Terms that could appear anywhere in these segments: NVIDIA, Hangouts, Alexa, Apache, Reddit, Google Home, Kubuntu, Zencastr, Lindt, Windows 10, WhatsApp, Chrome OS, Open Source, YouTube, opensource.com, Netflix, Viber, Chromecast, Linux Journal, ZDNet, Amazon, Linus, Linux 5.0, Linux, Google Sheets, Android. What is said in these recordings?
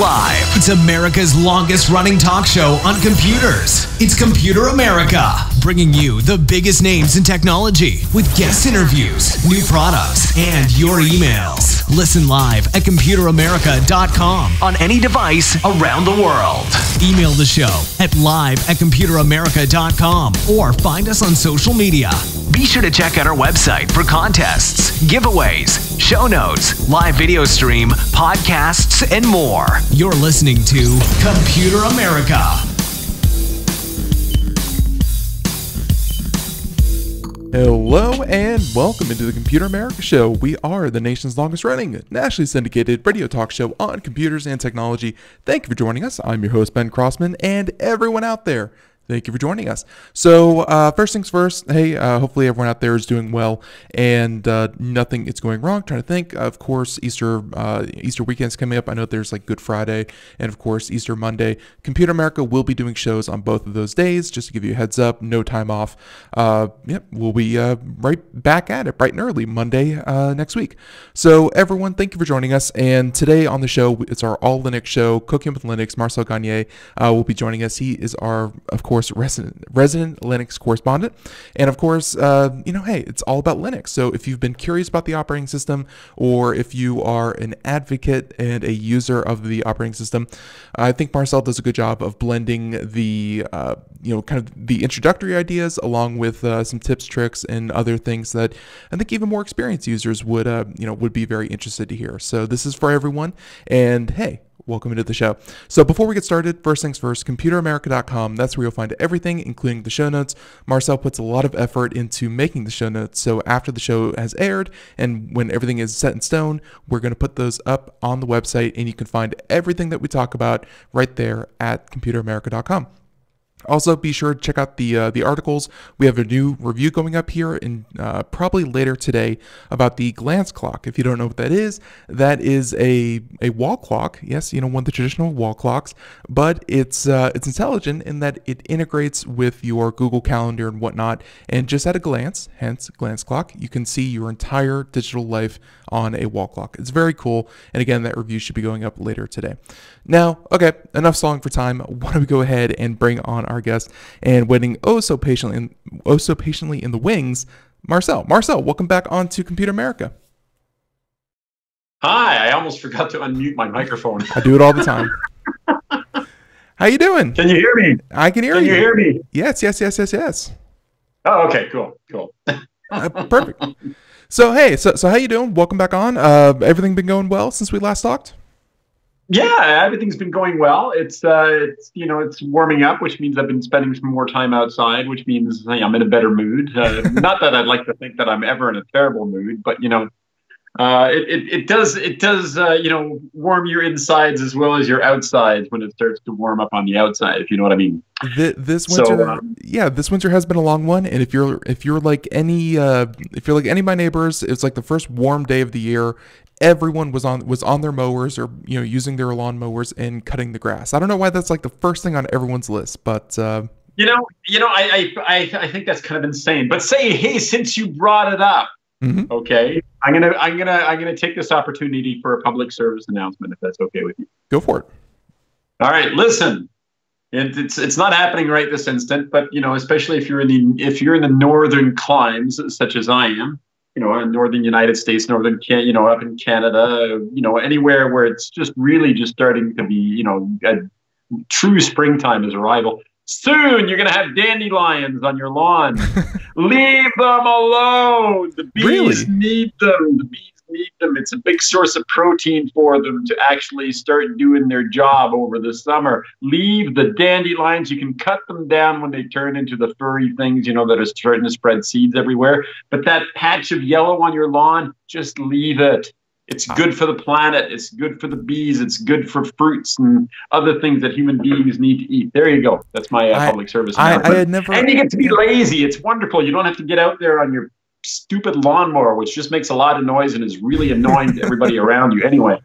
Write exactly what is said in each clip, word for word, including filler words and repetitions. Live. It's America's longest running talk show on computers. It's Computer America, bringing you the biggest names in technology with guest interviews, new products, and your emails. Listen live at computer america dot com on any device around the world. Email the show at live at computer america dot com or find us on social media. Be sure to check out our website for contests, giveaways, show notes, live video stream, podcasts, and more. You're listening to Computer America. Hello and welcome into the Computer America Show. We are the nation's longest running, nationally syndicated radio talk show on computers and technology. Thank you for joining us. I'm your host, Ben Crossman, and everyone out there, thank you for joining us. So uh, first things first, hey, uh, hopefully everyone out there is doing well and uh, nothing is going wrong. I'm trying to think, of course, Easter uh, Easter weekend's coming up. I know there's like Good Friday and, of course, Easter Monday. Computer America will be doing shows on both of those days, just to give you a heads up, no time off. Uh, yep, we'll be uh, right back at it bright and early Monday uh, next week. So everyone, thank you for joining us. And today on the show, it's our all Linux show, Cooking with Linux. Marcel Gagné uh, will be joining us. He is our, of course, resident resident Linux correspondent, and of course uh, you know, hey, it's all about Linux. So if you've been curious about the operating system, or if you are an advocate and a user of the operating system, I think Marcel does a good job of blending the uh, you know, kind of the introductory ideas along with uh, some tips, tricks, and other things that I think even more experienced users would uh, you know, would be very interested to hear. So this is for everyone, and hey, welcome into the show. So before we get started, first things first, computer america dot com. That's where you'll find everything, including the show notes. Marcel puts a lot of effort into making the show notes. So after the show has aired and when everything is set in stone, we're going to put those up on the website, and you can find everything that we talk about right there at computer america dot com. Also, be sure to check out the uh, the articles. We have a new review going up here in uh, probably later today about the Glance Clock. If you don't know what that is, that is a a wall clock. Yes, you know, one of the traditional wall clocks, but it's uh, it's intelligent in that it integrates with your Google Calendar and whatnot. And just at a glance, hence Glance Clock, you can see your entire digital life on a wall clock. It's very cool. And again, that review should be going up later today. Now, okay, enough stalling for time. Why don't we go ahead and bring on our guest, and waiting oh so patiently in, oh so patiently in the wings, Marcel. Marcel, welcome back on to Computer America. Hi, I almost forgot to unmute my microphone. I do it all the time. How you doing? Can you hear me? I can hear you. Can you hear me? Yes, yes, yes, yes, yes. Oh, okay, cool, cool. uh, perfect. So hey, so, so how you doing? Welcome back on. Uh, everything been going well since we last talked? Yeah, everything's been going well. It's uh, it's you know, it's warming up, which means I've been spending some more time outside, which means hey, I'm in a better mood. Uh, not that I'd like to think that I'm ever in a terrible mood, but you know, uh, it, it it does it does uh, you know, warm your insides as well as your outsides when it starts to warm up on the outside, if you know what I mean. Th this winter, so, um, yeah, this winter has been a long one, and if you're if you're like any uh, if you're like any of my neighbors, it's like the first warm day of the year. Everyone was on was on their mowers, or you know, using their lawn mowers and cutting the grass. I don't know why that's like the first thing on everyone's list, but uh, you know, you know, I I I think that's kind of insane. But say, hey, since you brought it up, mm-hmm. okay, I'm gonna I'm gonna I'm gonna take this opportunity for a public service announcement, if that's okay with you. Go for it. All right, listen, it, it's it's not happening right this instant, but you know, especially if you're in the if you're in the northern climes, such as I am. You know, in northern United States, northern Can, you know, up in Canada, you know, anywhere where it's just really just starting to be, you know, a true springtime is arrival. Soon you're going to have dandelions on your lawn. Leave them alone. The bees really? need them. The bees need them. It's a big source of protein for them to actually start doing their job over the summer. Leave the dandelions. You can cut them down when they turn into the furry things, you know, that are starting to spread seeds everywhere. But that patch of yellow on your lawn, just leave it. It's good for the planet. It's good for the bees. It's good for fruits and other things that human beings need to eat. There you go. That's my uh, public I, service. I, I had never, and you get to be lazy. It's wonderful. You don't have to get out there on your stupid lawnmower, which just makes a lot of noise and is really annoying to everybody around you anyway.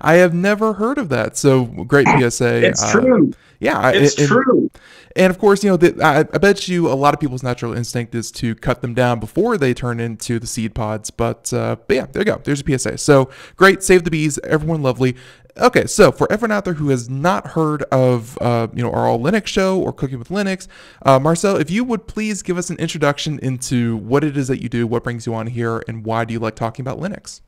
I have never heard of that. So great P S A. It's uh, true. Yeah, it's and, true. And of course, you know, the, I, I bet you a lot of people's natural instinct is to cut them down before they turn into the seed pods. But, uh, but yeah, there you go. There's a P S A. So great. Save the bees. Everyone lovely. Okay, so for everyone out there who has not heard of, uh, you know, our All Linux show or Cooking with Linux, uh, Marcel, if you would please give us an introduction into what it is that you do, what brings you on here, and why do you like talking about Linux?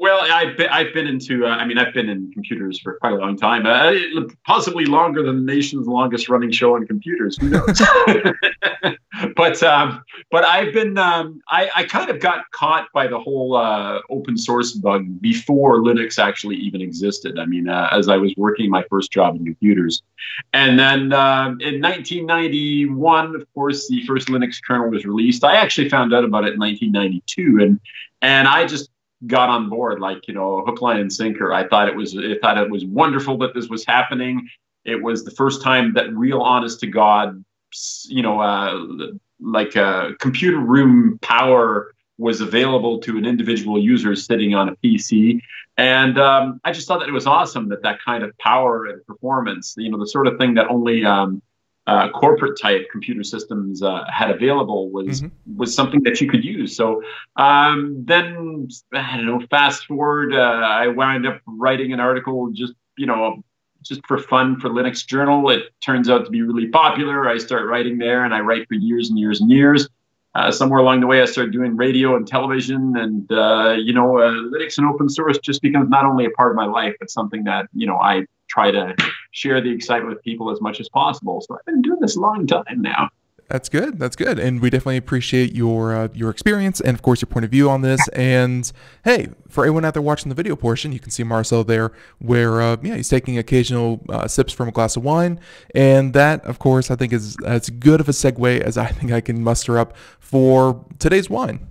Well, I've been, I've been into, uh, I mean, I've been in computers for quite a long time, uh, possibly longer than the nation's longest running show on computers. Who knows? but, um, but I've been, um, I, I kind of got caught by the whole uh, open source bug before Linux actually even existed. I mean, uh, as I was working my first job in computers. And then um, in nineteen ninety-one, of course, the first Linux kernel was released. I actually found out about it in nineteen ninety-two. And, and I just got on board like, you know, hook, line, and sinker. I thought it was, I thought it was wonderful that this was happening. It was the first time that real, honest to God, you know, uh, like uh, computer room power was available to an individual user sitting on a P C. And um, I just thought that it was awesome that that kind of power and performance, you know, the sort of thing that only um, Uh, corporate type computer systems uh, had available was mm-hmm. was something that you could use. So um, then, I don't know, fast forward, uh, I wound up writing an article just, you know, just for fun for Linux Journal. It turns out to be really popular. I start writing there and I write for years and years and years. Uh, somewhere along the way, I started doing radio and television, and, uh, you know, uh, Linux and open source just becomes not only a part of my life, but something that, you know, I try to share the excitement with people as much as possible. So I've been doing this a long time now. That's good. That's good. And we definitely appreciate your uh, your experience and, of course, your point of view on this. And, hey, for everyone out there watching the video portion, you can see Marcel there where uh, yeah, he's taking occasional uh, sips from a glass of wine. And that, of course, I think is as good of a segue as I think I can muster up for today's wine.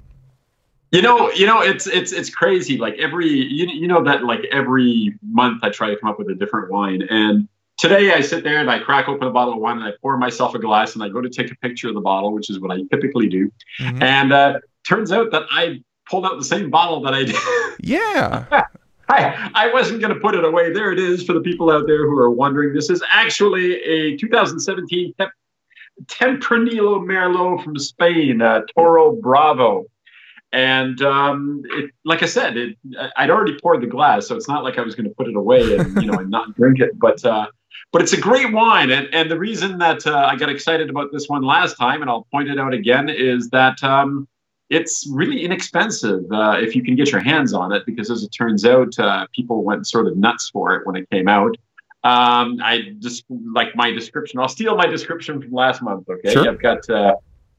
You know, you know, it's it's it's crazy. Like every, you, you know that like every month I try to come up with a different wine. And today I sit there and I crack open a bottle of wine and I pour myself a glass and I go to take a picture of the bottle, which is what I typically do. Mm-hmm. And uh, turns out that I pulled out the same bottle that I did. Yeah. I, I wasn't going to put it away. There it is for the people out there who are wondering. This is actually a two thousand seventeen Tem Tempranillo Merlot from Spain, uh, Toro Bravo. And um, it, like I said, it, I'd already poured the glass, so it's not like I was going to put it away and, you know, and not drink it. But uh, but it's a great wine, and and the reason that uh, I got excited about this one last time, and I'll point it out again, is that um, it's really inexpensive uh, if you can get your hands on it. Because as it turns out, uh, people went sort of nuts for it when it came out. Um, I just like my description. I'll steal my description from last month. Okay, sure. I've got. Uh,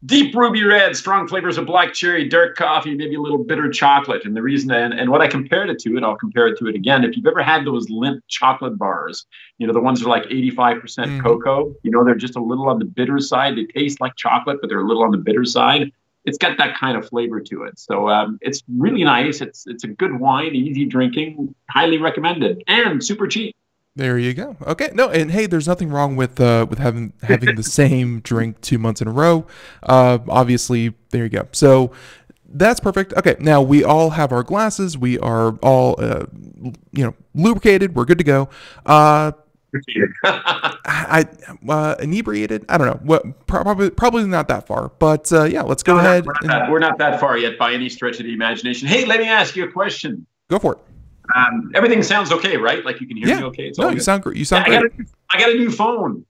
Deep ruby red, strong flavors of black cherry, dark coffee, maybe a little bitter chocolate. And the reason, and, and what I compared it to, and I'll compare it to it again, if you've ever had those Lindt chocolate bars, you know, the ones that are like eighty-five percent mm. cocoa, you know, they're just a little on the bitter side. They taste like chocolate, but they're a little on the bitter side. It's got that kind of flavor to it. So um, it's really nice. It's, it's a good wine, easy drinking, highly recommended, and super cheap. There you go. Okay. No, and hey, there's nothing wrong with uh, with having having the same drink two months in a row. Uh, obviously, there you go. So that's perfect. Okay. Now we all have our glasses. We are all uh, you know, lubricated. We're good to go. Uh, I uh, inebriated. I don't know. What? Probably probably not that far. But uh, yeah, let's go no, ahead. We're not, that, we're not that far yet by any stretch of the imagination. Hey, let me ask you a question. Go for it. Um, everything sounds okay, right? Like you can hear yeah. me okay. It's no, all you good. sound great. You sound yeah, great. I got, a, I got a new phone.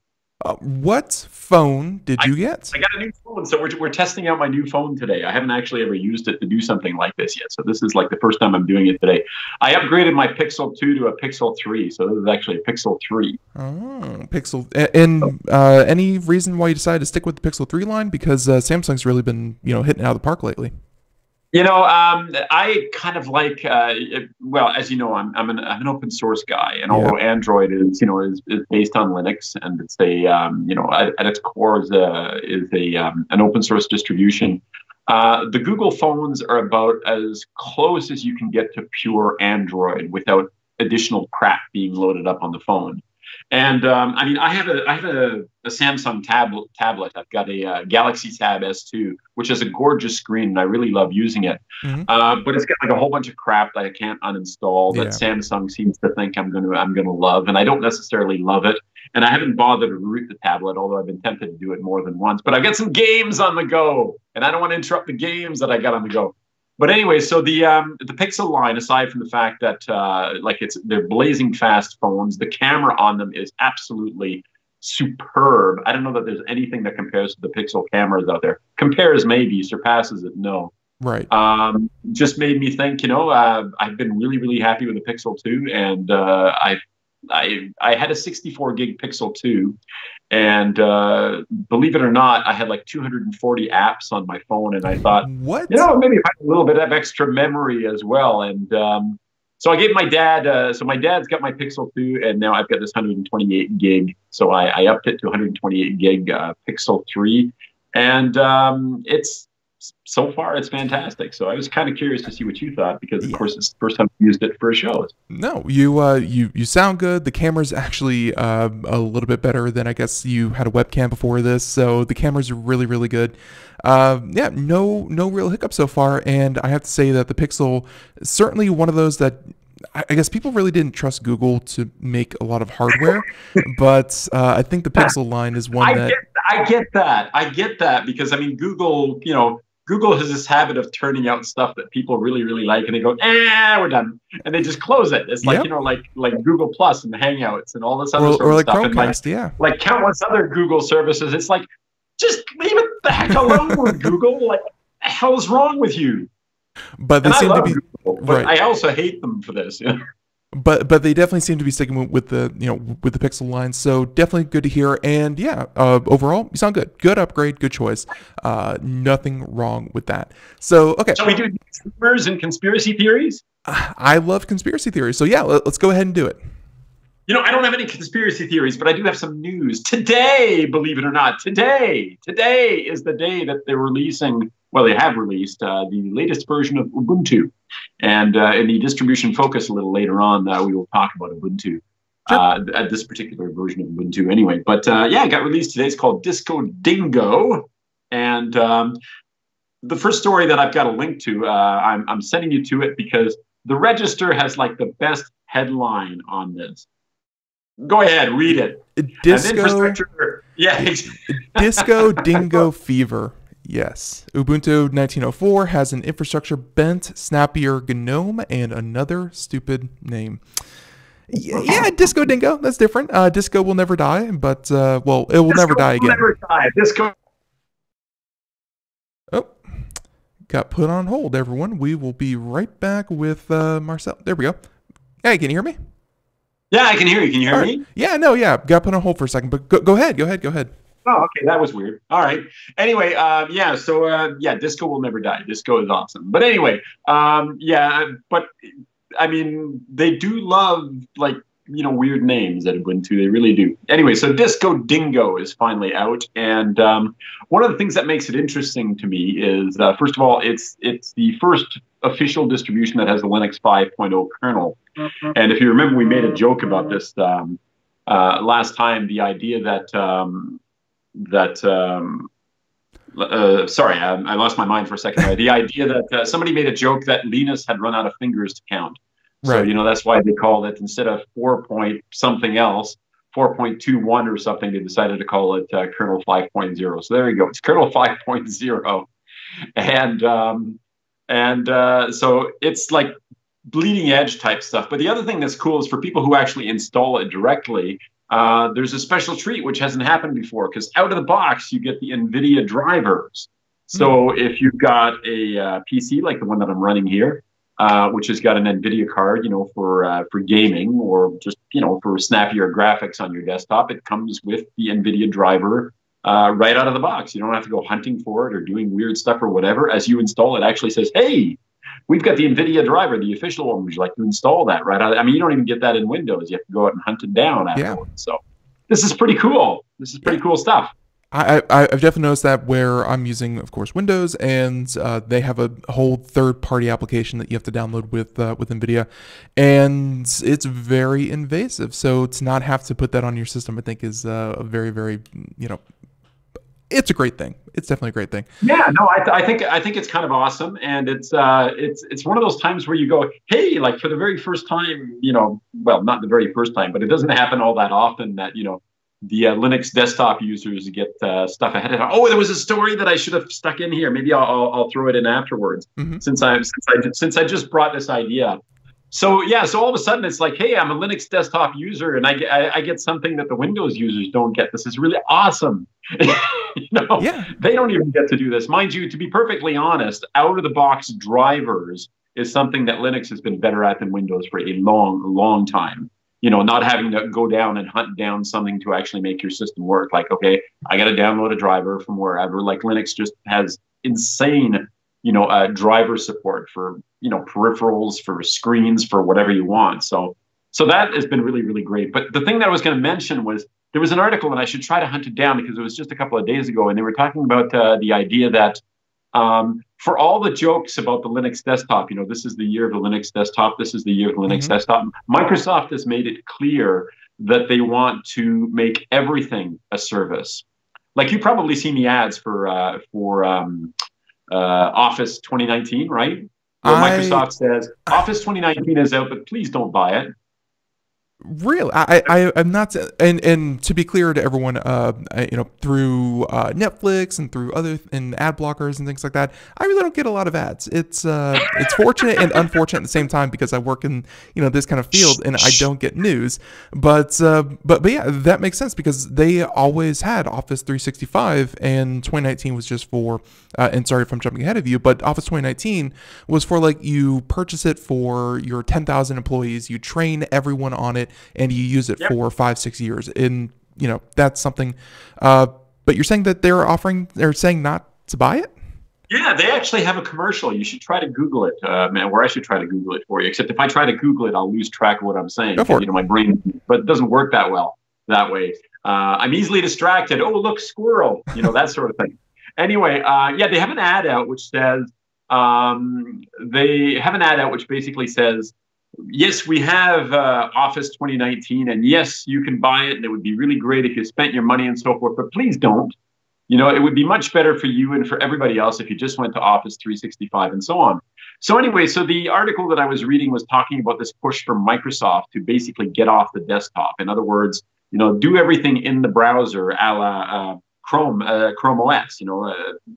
Uh, what phone did I, you get? I got a new phone, so we're, we're testing out my new phone today. I haven't actually ever used it to do something like this yet, so this is like the first time I'm doing it today. I upgraded my Pixel two to a Pixel three, so this is actually a Pixel three. Oh, Pixel. And uh, any reason why you decided to stick with the Pixel three line? Because uh, Samsung's really been, you know, hitting it out of the park lately. You know, um, I kind of like, uh, well, as you know, I'm, I'm, an, I'm an open source guy. And yeah. although Android is, you know, is, is based on Linux, and it's a, um, you know, at, at its core is, a, is a, um, an open source distribution. Uh, the Google phones are about as close as you can get to pure Android without additional crap being loaded up on the phone. And um, I mean, I have a I have a, a Samsung tab, tablet. I've got a uh, Galaxy Tab S two, which has a gorgeous screen, and I really love using it. Mm-hmm. uh, but it's got like a whole bunch of crap that I can't uninstall that yeah. Samsung seems to think I'm going to I'm going to love, and I don't necessarily love it. And I haven't bothered to root the tablet, although I've been tempted to do it more than once. But I've got some games on the go, and I don't want to interrupt the games that I got on the go. But anyway, so the um, the Pixel line, aside from the fact that uh, like it's they're blazing fast phones, the camera on them is absolutely superb. I don't know that there's anything that compares to the Pixel cameras out there. Compares maybe, surpasses it, no. Right. Um, just made me think. You know, uh, I've been really, really happy with the Pixel two, and uh, I I I had a sixty-four gig Pixel two, and uh, believe it or not, I had like two hundred forty apps on my phone, and I thought, what? You know, maybe if I had a little bit of extra memory as well. And um, so I gave my dad, uh, so my dad's got my Pixel two, and now I've got this one hundred twenty-eight gig, so I, I upped it to one hundred twenty-eight gig uh, Pixel three, and um, it's, so far, it's fantastic. So I was kind of curious to see what you thought, because of yeah. course it's the first time I used it for a show. No, you uh, you you sound good. The camera's actually uh, a little bit better than I guess you had a webcam before this, so the cameras are really really good. Uh, yeah, no no real hiccups so far, and I have to say that the Pixel is certainly one of those that. I guess people really didn't trust Google to make a lot of hardware, but uh, I think the Pixel line is one I that... Get, I get that. I get that because, I mean, Google, you know, Google has this habit of turning out stuff that people really, really like, and they go, eh, we're done. And they just close it. It's like, yep. you know, like like Google Plus and Hangouts and all this other or, sort or of like stuff. Or like Chromecast, yeah. Like countless other Google services. It's like, just leave it the heck alone, Google. Like, what the hell's wrong with you? But they and seem to be Google, but right. I also hate them for this. Yeah. But but they definitely seem to be sticking with the you know with the Pixel line. So definitely good to hear. And yeah, uh, overall you sound good. Good upgrade. Good choice. Uh, nothing wrong with that. So okay. Shall we do rumors and conspiracy theories? I love conspiracy theories. So yeah, let's go ahead and do it. You know, I don't have any conspiracy theories, but I do have some news. Today, believe it or not, today, today is the day that they're releasing, well, they have released uh, the latest version of Ubuntu. And uh, in the distribution focus a little later on, uh, we will talk about Ubuntu, uh, at this particular version of Ubuntu anyway. But uh, yeah, it got released today. It's called Disco Dingo. And um, the first story that I've got a link to, uh, I'm, I'm sending you to it because the Register has like the best headline on this. Go ahead, read it. Disco, yeah. Disco Dingo fever. Yes. Ubuntu nineteen oh four has an infrastructure bent, snappier GNOME, and another stupid name. Yeah, yeah, Disco Dingo. That's different. Uh, Disco will never die, but, uh, well, it will Disco never die again. Never die. Disco. Oh, got put on hold, everyone. We will be right back with uh, Marcel. There we go. Hey, can you hear me? Yeah, I can hear you. Can you hear right. me? Yeah, no, yeah. Got put on hold for a second, but go, go ahead. Go ahead. Go ahead. Oh, okay. That was weird. All right. Anyway, um, yeah, so, uh, yeah, Disco will never die. Disco is awesome. But anyway, um, yeah, but, I mean, they do love, like, you know, weird names at Ubuntu. They really do. Anyway, so Disco Dingo is finally out. And um, one of the things that makes it interesting to me is, uh, first of all, it's it's the first official distribution that has a Linux five point oh kernel. And if you remember, we made a joke about this um, uh, last time. The idea that um, that um, uh, sorry, I, I lost my mind for a second. The idea that uh, somebody made a joke that Linus had run out of fingers to count. Right. So you know that's why they called it, instead of four point something else, four point two one or something. They decided to call it uh, kernel five point zero. So there you go. It's kernel five point zero, and um, and uh, so it's like. Bleeding edge type stuff. But the other thing that's cool is for people who actually install it directly, Uh, there's a special treat which hasn't happened before, because out of the box, you get the NVIDIA drivers. So if you've got a uh, P C like the one that I'm running here, uh, which has got an NVIDIA card, you know, for uh, for gaming or just, you know, for snappier graphics on your desktop, it comes with the NVIDIA driver uh, right out of the box. You don't have to go hunting for it or doing weird stuff or whatever. As you install it, it actually says, hey, we've got the NVIDIA driver, the official one. Would you like to install that right out? I mean, you don't even get that in Windows. You have to go out and hunt it down afterwards. Yeah. So this is pretty cool. This is pretty cool stuff. I, I, I've definitely noticed that where I'm using, of course, Windows, and uh, they have a whole third-party application that you have to download with uh, with NVIDIA, and it's very invasive. So to not have to put that on your system, I think, is uh, a very, very, you know, it's a great thing. It's definitely a great thing. Yeah, no, I, th I think I think it's kind of awesome, and it's uh, it's it's one of those times where you go, hey, like for the very first time, you know, well, not the very first time, but it doesn't happen all that often that you know the uh, Linux desktop users get uh, stuff ahead of time. Oh, there was a story that I should have stuck in here. Maybe I'll I'll, I'll throw it in afterwards. Mm-hmm. since I since I since I just brought this idea up. So yeah, so all of a sudden it's like, hey, I'm a Linux desktop user, and I get, I, I get something that the Windows users don't get. This is really awesome. You know, yeah. They don't even get to do this, mind you. To be perfectly honest, out of the box drivers is something that Linux has been better at than Windows for a long, long time. You know, not having to go down and hunt down something to actually make your system work. Like, okay, I got to download a driver from wherever. Like Linux just has insane, you know, uh, driver support for, you know, peripherals, for screens, for whatever you want. So, so that has been really, really great. But the thing that I was going to mention was there was an article, and I should try to hunt it down because it was just a couple of days ago, and they were talking about uh, the idea that um, for all the jokes about the Linux desktop, you know, this is the year of the Linux desktop, this is the year of the Linux mm-hmm. desktop, Microsoft has made it clear that they want to make everything a service. Like, you've probably seen the ads for, uh, for, um, Uh, Office twenty nineteen, right? Where I, Microsoft says Office twenty nineteen is out, but please don't buy it. Really, I, I, I'm not. And and to be clear to everyone, uh, I, you know, through uh, Netflix and through other and ad blockers and things like that, I really don't get a lot of ads. It's uh, it's fortunate and unfortunate at the same time, because I work in, you know, this kind of field, and I don't get news. But uh, but but yeah, that makes sense, because they always had Office three sixty-five, and twenty nineteen was just for. Uh, and sorry if I'm jumping ahead of you, but Office twenty nineteen was for, like, you purchase it for your ten thousand employees, you train everyone on it, and you use it yep. for five, six years. And, you know, that's something. Uh, but you're saying that they're offering, they're saying not to buy it? Yeah, they actually have a commercial. You should try to Google it, uh, man, or I should try to Google it for you. Except if I try to Google it, I'll lose track of what I'm saying. Go for it. You know, my brain, but it doesn't work that well that way. Uh, I'm easily distracted. Oh, look, squirrel, you know, that sort of thing. Anyway, uh, yeah, they have an ad out which says, um, they have an ad out which basically says, yes, we have uh, Office twenty nineteen, and yes, you can buy it, and it would be really great if you spent your money and so forth, but please don't. You know, it would be much better for you and for everybody else if you just went to Office three sixty-five and so on. So anyway, so the article that I was reading was talking about this push from Microsoft to basically get off the desktop. In other words, you know, do everything in the browser a la uh, Chrome, uh, Chrome O S, you know, uh,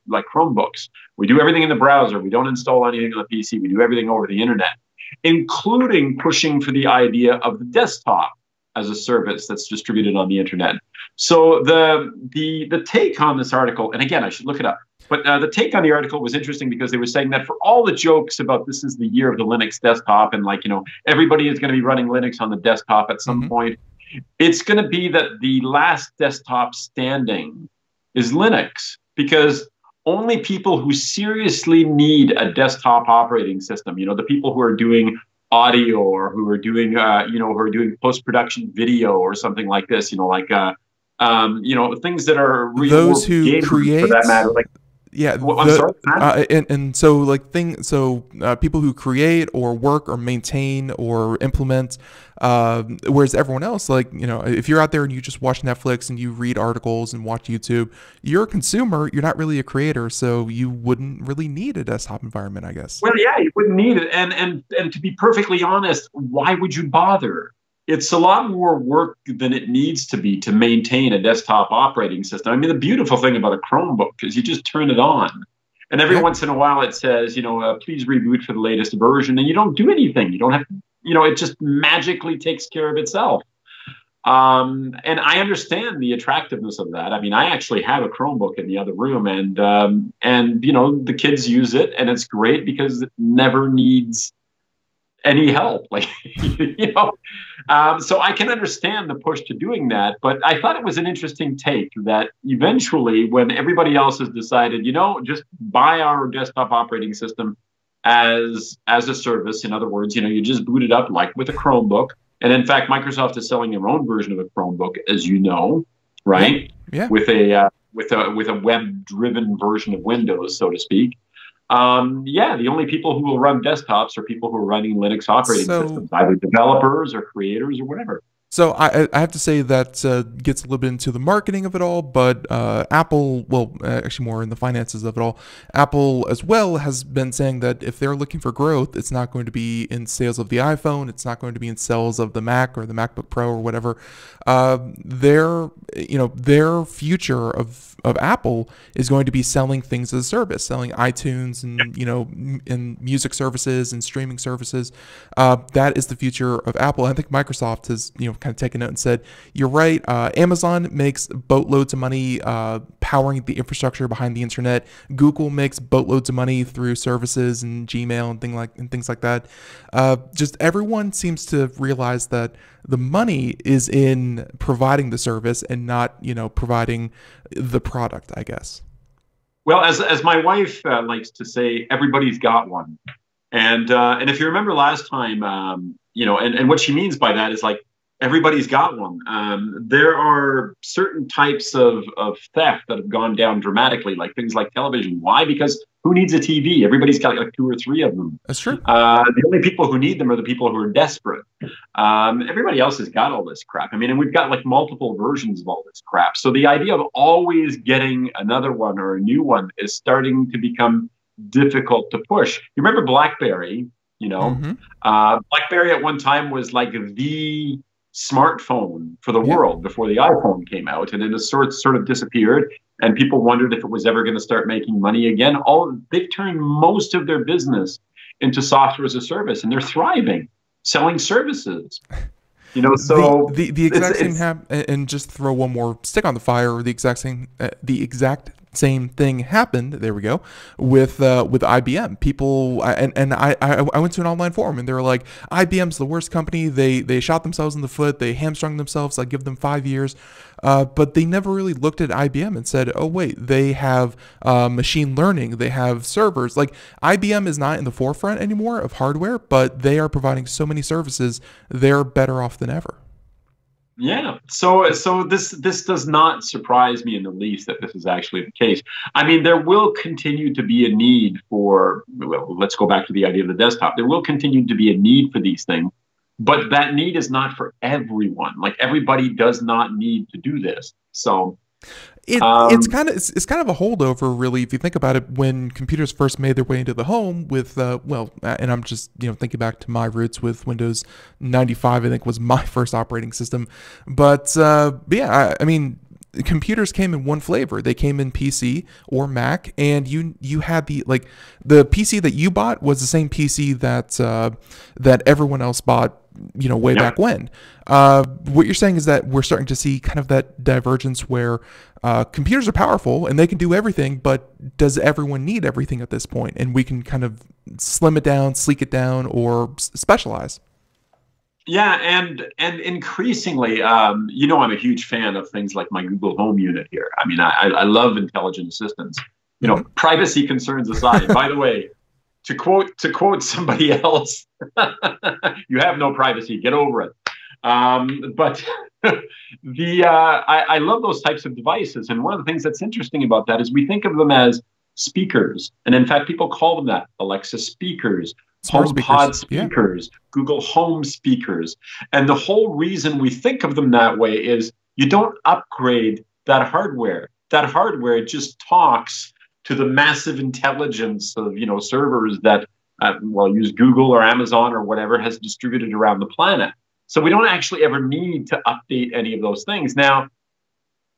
like Chromebooks. We do everything in the browser. We don't install anything on the P C. We do everything over the internet, including pushing for the idea of the desktop as a service that's distributed on the internet. So the the the take on this article, and again, I should look it up, but uh, the take on the article was interesting, because they were saying that for all the jokes about this is the year of the Linux desktop, and, like, you know, everybody is going to be running Linux on the desktop at some mm-hmm. point, it's going to be that the last desktop standing is Linux, because only people who seriously need a desktop operating system, you know, the people who are doing audio, or who are doing, uh, you know, who are doing post-production video or something like this, you know, like, uh, um, you know, things that are really those who create, for that matter, like. Yeah, well, I'm the, sorry, uh, and and so like thing, so uh, people who create or work or maintain or implement, uh, whereas everyone else, like, you know, if you're out there and you just watch Netflix and you read articles and watch YouTube, you're a consumer. You're not really a creator, so you wouldn't really need a desktop environment, I guess. Well, yeah, you wouldn't need it, and and and to be perfectly honest, why would you bother? It's a lot more work than it needs to be to maintain a desktop operating system. I mean, the beautiful thing about a Chromebook is you just turn it on, and every yeah. once in a while it says, you know, uh, please reboot for the latest version, and you don't do anything. You don't have, you know, it just magically takes care of itself. Um, and I understand the attractiveness of that. I mean, I actually have a Chromebook in the other room, and um, and you know, the kids use it, and it's great because it never needs any help. Like, you know, um, so I can understand the push to doing that. But I thought it was an interesting take that eventually, when everybody else has decided, you know, just buy our desktop operating system as as a service. In other words, you know, you just boot it up like with a Chromebook. And in fact, Microsoft is selling their own version of a Chromebook, as you know, right? Yeah. With a uh, with a with a web-driven version of Windows, so to speak. Um, yeah, the only people who will run desktops are people who are running Linux operating so, systems, either developers or creators or whatever. So I, I have to say that uh, gets a little bit into the marketing of it all, but uh, Apple, well, actually more in the finances of it all, Apple as well has been saying that if they're looking for growth, it's not going to be in sales of the iPhone, it's not going to be in sales of the Mac or the MacBook Pro or whatever. Uh, their, you know, their future of of Apple is going to be selling things as a service, selling iTunes and, you know, and music services and streaming services. Uh, that is the future of Apple. I think Microsoft has, you know, kind of taken note and said, you're right, uh, Amazon makes boatloads of money uh, powering the infrastructure behind the internet. Google makes boatloads of money through services and Gmail and, thing like, and things like that. Uh, just everyone seems to realize that the money is in providing the service and not, you know, providing the product, I guess. Well, as, as my wife uh, likes to say, everybody's got one. And, uh, and if you remember last time, um, you know, and, and what she means by that is like, everybody's got one. Um, there are certain types of, of theft that have gone down dramatically, like things like television. Why? Because who needs a T V? Everybody's got like two or three of them. That's true. Uh, the only people who need them are the people who are desperate. Um, everybody else has got all this crap. I mean, and we've got like multiple versions of all this crap. So the idea of always getting another one or a new one is starting to become difficult to push. You remember BlackBerry, you know? Mm-hmm. uh, BlackBerry at one time was like the smartphone for the world before the iPhone came out, and then it sort sort of disappeared, and people wondered if it was ever going to start making money again. All they've turned most of their business into software as a service, and they're thriving, selling services. You know, so the the, the exact it's, same it's, and just throw one more stick on the fire. The exact same, uh, the exact. Same thing happened. There we go with uh, with I B M. People and and I I went to an online forum and they were like, I B M's the worst company. They they shot themselves in the foot. They hamstrung themselves. I give them five years. Uh, but they never really looked at I B M and said, oh, wait, they have uh, machine learning. They have servers. Like, I B M is not in the forefront anymore of hardware, but they are providing so many services. They're better off than ever. Yeah. So so this this does not surprise me in the least that this is actually the case. I mean, there will continue to be a need for, well, let's go back to the idea of the desktop. There will continue to be a need for these things. But that need is not for everyone. Like, everybody does not need to do this. So It, um, it's kind of it's, it's kind of a holdover, really, if you think about it. When computers first made their way into the home with, uh, well, and I'm just, you know, thinking back to my roots with Windows ninety-five, I think was my first operating system. But, uh, but yeah, I, I mean, computers came in one flavor. They came in P C or Mac, and you you had the, like, the P C that you bought was the same P C that uh, that everyone else bought, you know, way yeah. back when. Uh, what you're saying is that we're starting to see kind of that divergence where uh, computers are powerful and they can do everything, but does everyone need everything at this point? And we can kind of slim it down, sleek it down, or specialize. Yeah, and and increasingly, um, you know, I'm a huge fan of things like my Google Home unit here. I mean, I, I love intelligent assistants. You know, privacy concerns aside, by the way, To quote to quote somebody else, you have no privacy. Get over it. Um, but the uh, I, I love those types of devices, and one of the things that's interesting about that is we think of them as speakers, and in fact, people call them that: Alexa speakers, HomePod speakers, yeah. Google Home speakers. And the whole reason we think of them that way is you don't upgrade that hardware. That hardware just talks to the massive intelligence of, you know, servers that, uh, well, use Google or Amazon or whatever has distributed around the planet. So we don't actually ever need to update any of those things. Now,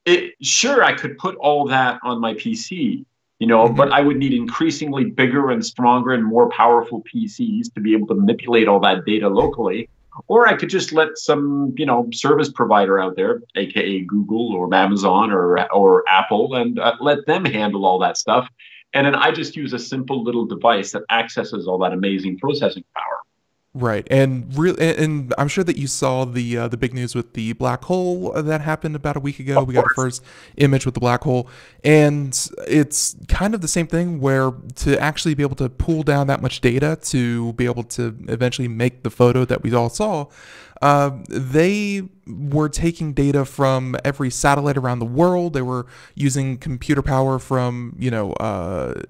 it, sure, I could put all that on my P C, you know, mm-hmm. but I would need increasingly bigger and stronger and more powerful P Cs to be able to manipulate all that data locally. Or I could just let some, you know, service provider out there, aka Google or Amazon or or Apple, and uh, let them handle all that stuff. And then I just use a simple little device that accesses all that amazing processing power. Right, and real, and I'm sure that you saw the uh, the big news with the black hole that happened about a week ago. Of we course. got the first image with the black hole, and it's kind of the same thing where to actually be able to pull down that much data to be able to eventually make the photo that we all saw. Uh, they were taking data from every satellite around the world. They were using computer power from, you know, uh,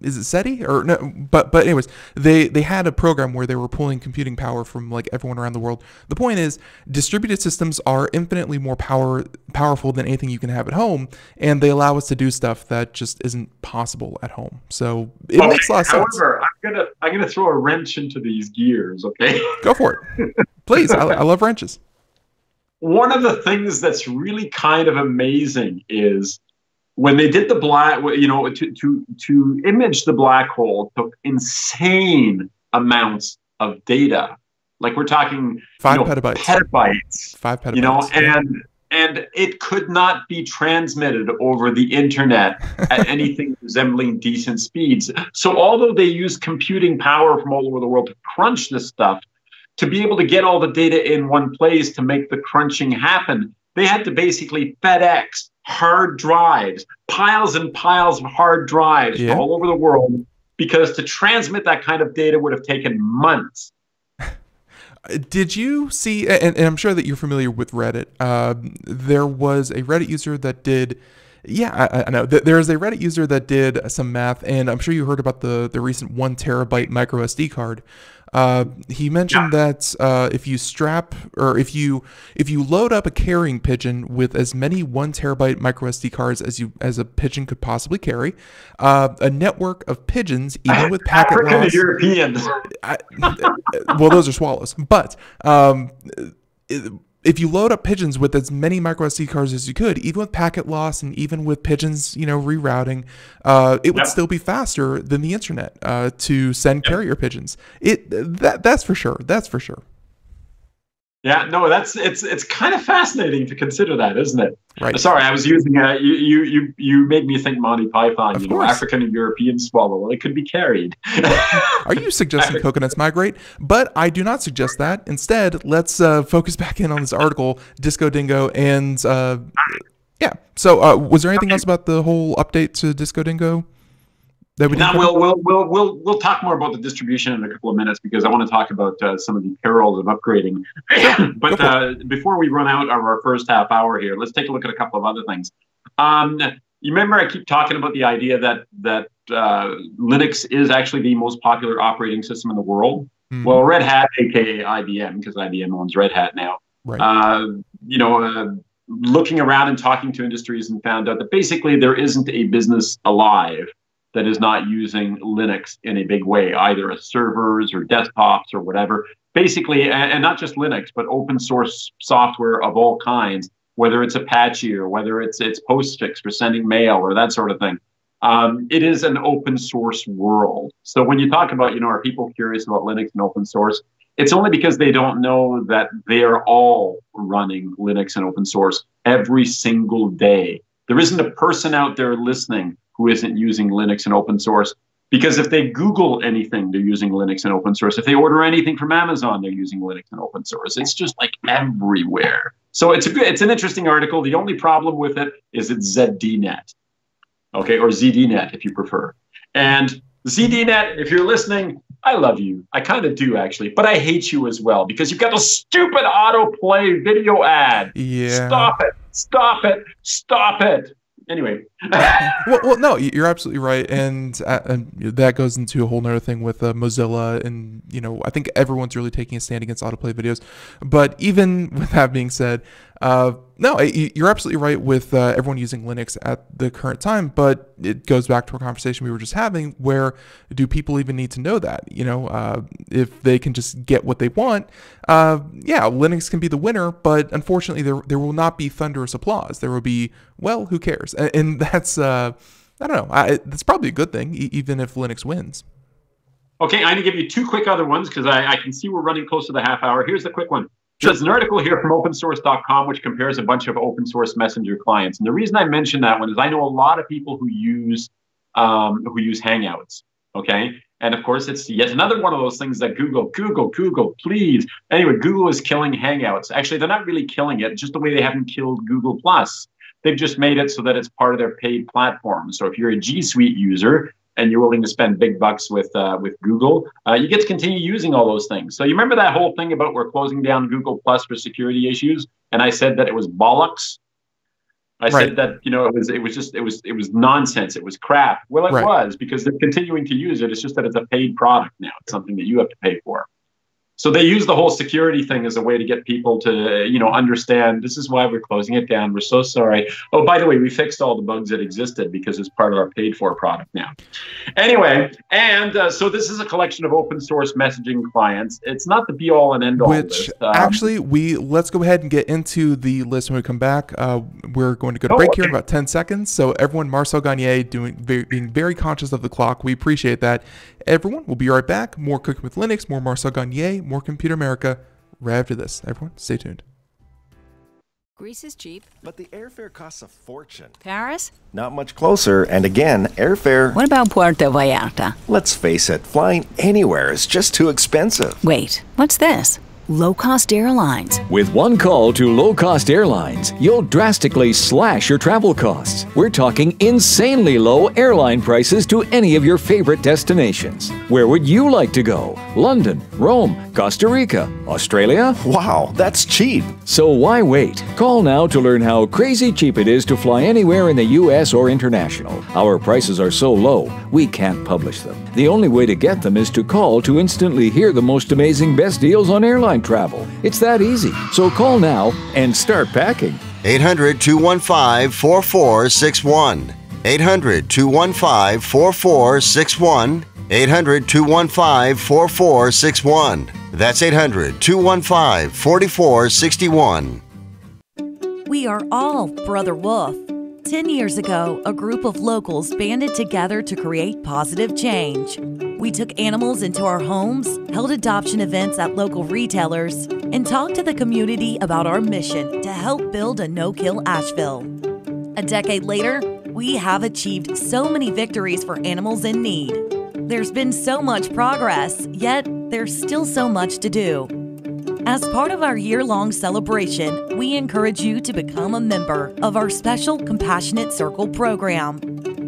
is it SETI or no? But but anyways, they they had a program where they were pulling computing power from like everyone around the world. The point is, distributed systems are infinitely more power powerful than anything you can have at home, and they allow us to do stuff that just isn't possible at home. So it okay. makes a lot of sense. However, I'm gonna I'm gonna throw a wrench into these gears. Okay, go for it. Please, I, I love wrenches. One of the things that's really kind of amazing is when they did the black, you know, to, to, to image the black hole took insane amounts of data. Like we're talking five you know, petabytes, petabytes, five petabytes, you know, and, and it could not be transmitted over the internet at anything resembling decent speeds. So although they use computing power from all over the world to crunch this stuff, to be able to get all the data in one place to make the crunching happen, they had to basically FedEx hard drives, piles and piles of hard drives yeah. all over the world, because to transmit that kind of data would have taken months. Did you see, and, and I'm sure that you're familiar with Reddit, uh, there was a Reddit user that did, yeah, I, I know, there is a Reddit user that did some math, and I'm sure you heard about the, the recent one terabyte micro S D card. Uh, he mentioned yeah. that uh, if you strap or if you if you load up a carrying pigeon with as many one terabyte micro S D cards as you as a pigeon could possibly carry, uh, a network of pigeons, even with packet African loss, Europeans. I, well, those are swallows. But um, if you load up pigeons with as many micro S D cards as you could, even with packet loss and even with pigeons, you know, rerouting, uh, it would yep. still be faster than the internet uh, to send yep. carrier pigeons. It that that's for sure. That's for sure. Yeah, no, that's it's it's kind of fascinating to consider that, isn't it? Right. Sorry, I was using uh, you you you you made me think Monty Python. Of you know, course. African and European swallow. Well, it could be carried. Are you suggesting coconuts migrate? But I do not suggest that. Instead, let's uh, focus back in on this article, Disco Dingo, and uh, yeah. So, uh, was there anything else about the whole update to Disco Dingo? That we now we'll, we'll we'll we'll we'll talk more about the distribution in a couple of minutes, because I want to talk about uh, some of the perils of upgrading. But uh, before we run out of our first half hour here, let's take a look at a couple of other things. Um, you remember I keep talking about the idea that that uh, Linux is actually the most popular operating system in the world. Mm. Well, Red Hat, aka I B M, because I B M owns Red Hat now. Right. Uh, you know. Uh, looking around and talking to industries, and found out that basically there isn't a business alive that is not using Linux in a big way, either as servers or desktops or whatever. Basically, and not just Linux, but open source software of all kinds, whether it's Apache or whether it's it's Postfix for sending mail or that sort of thing. Um, it is an open source world. So when you talk about, you know, are people curious about Linux and open source, it's only because they don't know that they're all running Linux and open source every single day. There isn't a person out there listening who isn't using Linux and open source, because if they Google anything, they're using Linux and open source. If they order anything from Amazon, they're using Linux and open source. It's just like everywhere. So it's a good, it's an interesting article. The only problem with it is it's ZDNet, okay, or ZDNet if you prefer. And ZDNet, if you're listening, I love you. I kind of do actually, but I hate you as well, because you've got the stupid autoplay video ad. Yeah. Stop it! Stop it! Stop it! Anyway. well, well, no, you're absolutely right. And, uh, and that goes into a whole nother thing with uh, Mozilla. And, you know, I think everyone's really taking a stand against autoplay videos. But even with that being said, uh, no, you're absolutely right with uh, everyone using Linux at the current time. But it goes back to a conversation we were just having, where do people even need to know that? You know, uh, if they can just get what they want, uh, yeah, Linux can be the winner. But unfortunately, there, there will not be thunderous applause. There will be, well, who cares? And that's, uh, I don't know, I, that's probably a good thing, even if Linux wins. Okay, I'm going to give you two quick other ones because I, I can see we're running close to the half hour. Here's the quick one. So there's an article here from open source dot com which compares a bunch of open source messenger clients. And the reason I mention that one is I know a lot of people who use um, who use Hangouts, okay? And of course, it's yet another one of those things that Google, Google, Google, please. Anyway, Google is killing Hangouts. Actually, they're not really killing it, just the way they haven't killed Google Plus. They've just made it so that it's part of their paid platform. So if you're a G Suite user and you're willing to spend big bucks with uh, with Google, uh, you get to continue using all those things. So you remember that whole thing about we're closing down Google Plus for security issues, and I said that it was bollocks. I right. said that you know it was it was just it was it was nonsense. It was crap. Well, it right. was because they're continuing to use it. It's just that it's a paid product now. It's something that you have to pay for. So they use the whole security thing as a way to get people to, you know, understand this is why we're closing it down. We're so sorry. Oh, by the way, we fixed all the bugs that existed because it's part of our paid for product now. Anyway, and uh, so this is a collection of open source messaging clients. It's not the be all and end all. Which um, actually, we let's go ahead and get into the list when we come back. Uh, we're going to go to oh, break okay. here in about ten seconds. So everyone, Marcel Gagné doing very, being very conscious of the clock. We appreciate that. Everyone, we'll be right back. More Cooking with Linux, more Marcel Gagné, more Computer America right after this. Everyone, stay tuned. Greece is cheap. But the airfare costs a fortune. Paris? Not much closer, and again, airfare... What about Puerto Vallarta? Let's face it, flying anywhere is just too expensive. Wait, what's this? Low-cost airlines. With one call to low-cost airlines, you'll drastically slash your travel costs. We're talking insanely low airline prices to any of your favorite destinations. Where would you like to go? London, Rome, Costa Rica, Australia? Wow, that's cheap. So why wait? Call now to learn how crazy cheap it is to fly anywhere in the U S or international. Our prices are so low, we can't publish them. The only way to get them is to call to instantly hear the most amazing best deals on airline travel. It's that easy. So call now and start packing. eight hundred, two one five, four four six one. eight hundred, two one five, four four six one. eight hundred, two one five, four four six one. That's eight hundred, two one five, four four six one. We are all Brother Wolf. Ten years ago, a group of locals banded together to create positive change. We took animals into our homes, held adoption events at local retailers, and talked to the community about our mission to help build a no-kill Asheville. A decade later, we have achieved so many victories for animals in need. There's been so much progress, yet there's still so much to do. As part of our year-long celebration, we encourage you to become a member of our special Compassionate Circle program.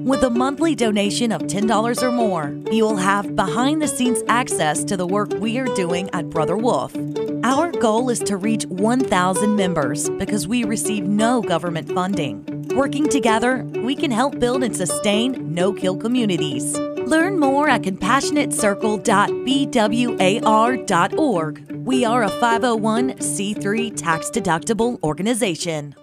With a monthly donation of ten dollars or more, you will have behind-the-scenes access to the work we are doing at Brother Wolf. Our goal is to reach one thousand members because we receive no government funding. Working together, we can help build and sustain no-kill communities. Learn more at compassionate circle dot b w a r dot org. We are a five oh one c three tax-deductible organization.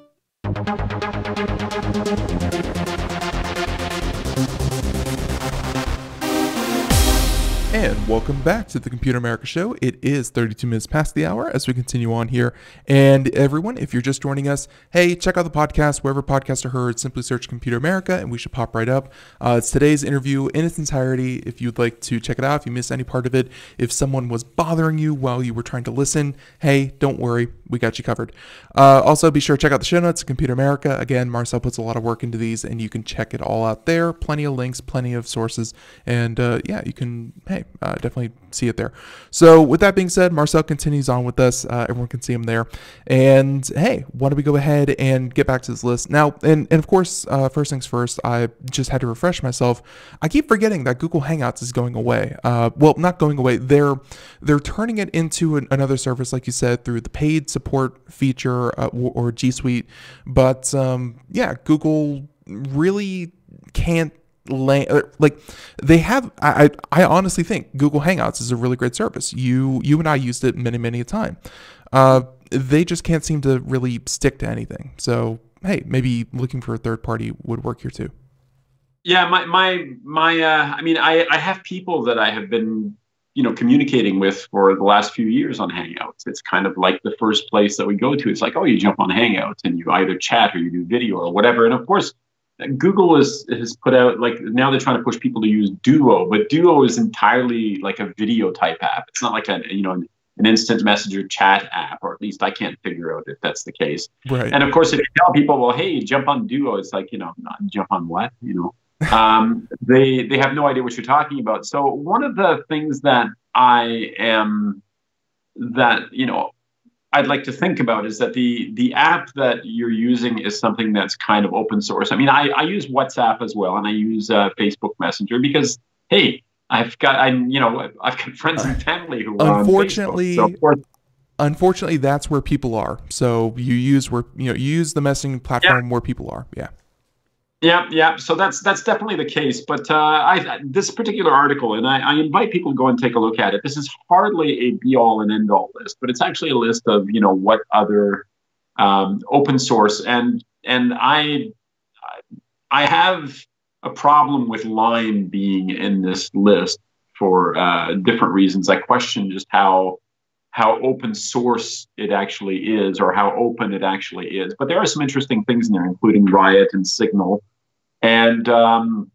And welcome back to the Computer America Show. It is thirty-two minutes past the hour as we continue on here. And everyone, if you're just joining us, hey, check out the podcast. Wherever podcasts are heard, simply search Computer America and we should pop right up. Uh, it's today's interview in its entirety. If you'd like to check it out, if you missed any part of it, if someone was bothering you while you were trying to listen, hey, don't worry. We got you covered. Uh, also, be sure to check out the show notes at Computer America. Again, Marcel puts a lot of work into these and you can check it all out there. Plenty of links, plenty of sources. And uh, yeah, you can, hey, Uh, definitely see it there. So with that being said, Marcel continues on with us. Uh, everyone can see him there. And hey, why don't we go ahead and get back to this list now? And, and of course, uh, first things first, I just had to refresh myself. I keep forgetting that Google Hangouts is going away. Uh, well, not going away. They're they're turning it into an, another service, like you said, through the paid support feature uh, or, or G Suite. But um, yeah, Google really can't. Like they have, I I honestly think Google Hangouts is a really great service. You you and I used it many many a time. Uh, they just can't seem to really stick to anything. So hey, maybe looking for a third party would work here too. Yeah, my my my. Uh, I mean, I I have people that I have been you know communicating with for the last few years on Hangouts. It's kind of like the first place that we go to. It's like, oh, you jump on Hangouts and you either chat or you do video or whatever. And of course, Google is, has put out, like, now they're trying to push people to use Duo, but Duo is entirely like a video type app. It's not like a, you know, an, an instant messenger chat app, or at least I can't figure out if that's the case. Right. And of course, if you tell people, well, hey, jump on Duo, it's like, you know, not jump on what, you know. um, they, they have no idea what you're talking about. So one of the things that I am, that, you know, I'd like to think about is that the, the app that you're using is something that's kind of open source. I mean, I, I use WhatsApp as well, and I use uh, Facebook Messenger because, hey, I've got, I, you know, I've got friends and family who are unfortunately, on Facebook, so unfortunately, that's where people are. So you use where, you know, you use the messaging platform yeah. where people are. Yeah. Yeah, yeah. So that's that's definitely the case. But uh, I, this particular article, and I, I invite people to go and take a look at it. This is hardly a be-all and end-all list, but it's actually a list of, you know, what other um, open source. And and I I have a problem with Line being in this list for uh, different reasons. I question just how how open source it actually is, or how open it actually is. But there are some interesting things in there, including Riot and Signal. And um,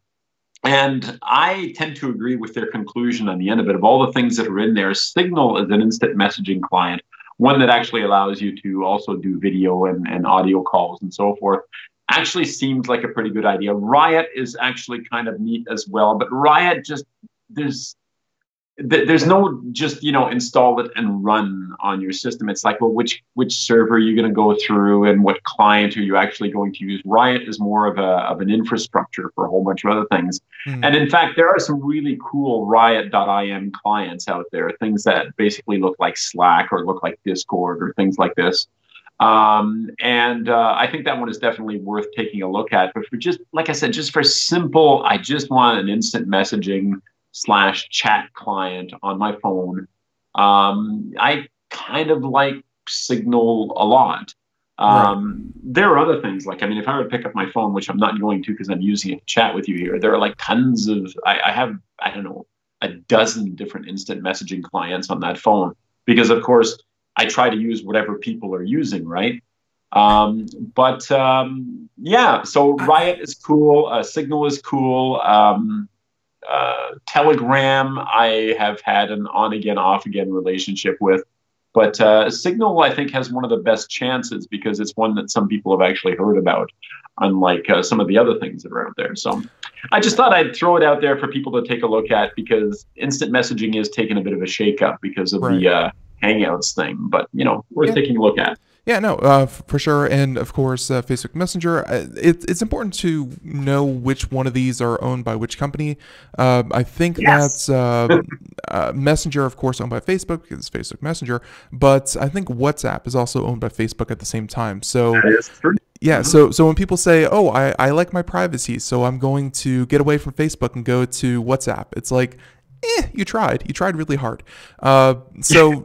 and I tend to agree with their conclusion on the end of it. Of all the things that are in there, Signal is an instant messaging client, one that actually allows you to also do video and, and audio calls and so forth. Actually seems like a pretty good idea. Riot is actually kind of neat as well, but Riot just, there's, there's no just, you know, install it and run on your system. It's like, well, which which server are you going to go through, and what client are you actually going to use? Riot is more of a of an infrastructure for a whole bunch of other things. Mm. And in fact, there are some really cool Riot dot I M clients out there, things that basically look like Slack or look like Discord or things like this. Um, and uh, I think that one is definitely worth taking a look at. But for just, like I said, just for simple, I just want an instant messaging slash chat client on my phone. Um, I kind of like Signal a lot. Um, right. There are other things, like, I mean, if I were to pick up my phone, which I'm not going to because I'm using it to chat with you here, there are like tons of, I, I have, I don't know, a dozen different instant messaging clients on that phone because, of course, I try to use whatever people are using, right? Um, but um, yeah, so Riot is cool, uh, Signal is cool. Um, Uh, Telegram, I have had an on-again, off-again relationship with. But uh, Signal, I think, has one of the best chances because it's one that some people have actually heard about, unlike uh, some of the other things that are out there. So I just thought I'd throw it out there for people to take a look at because instant messaging is taking a bit of a shake-up because of right. the uh, Hangouts thing. But, you know, worth yeah. taking a look at. Yeah, no, uh, for sure. And of course, uh, Facebook Messenger. It, it's important to know which one of these are owned by which company. Uh, I think yes. that's uh, uh, Messenger, of course, owned by Facebook because it's Facebook Messenger. But I think WhatsApp is also owned by Facebook at the same time. So that is true. Yeah, so so when people say, oh, I, I like my privacy, so I'm going to get away from Facebook and go to WhatsApp, it's like, eh, you tried. You tried really hard. Uh, so,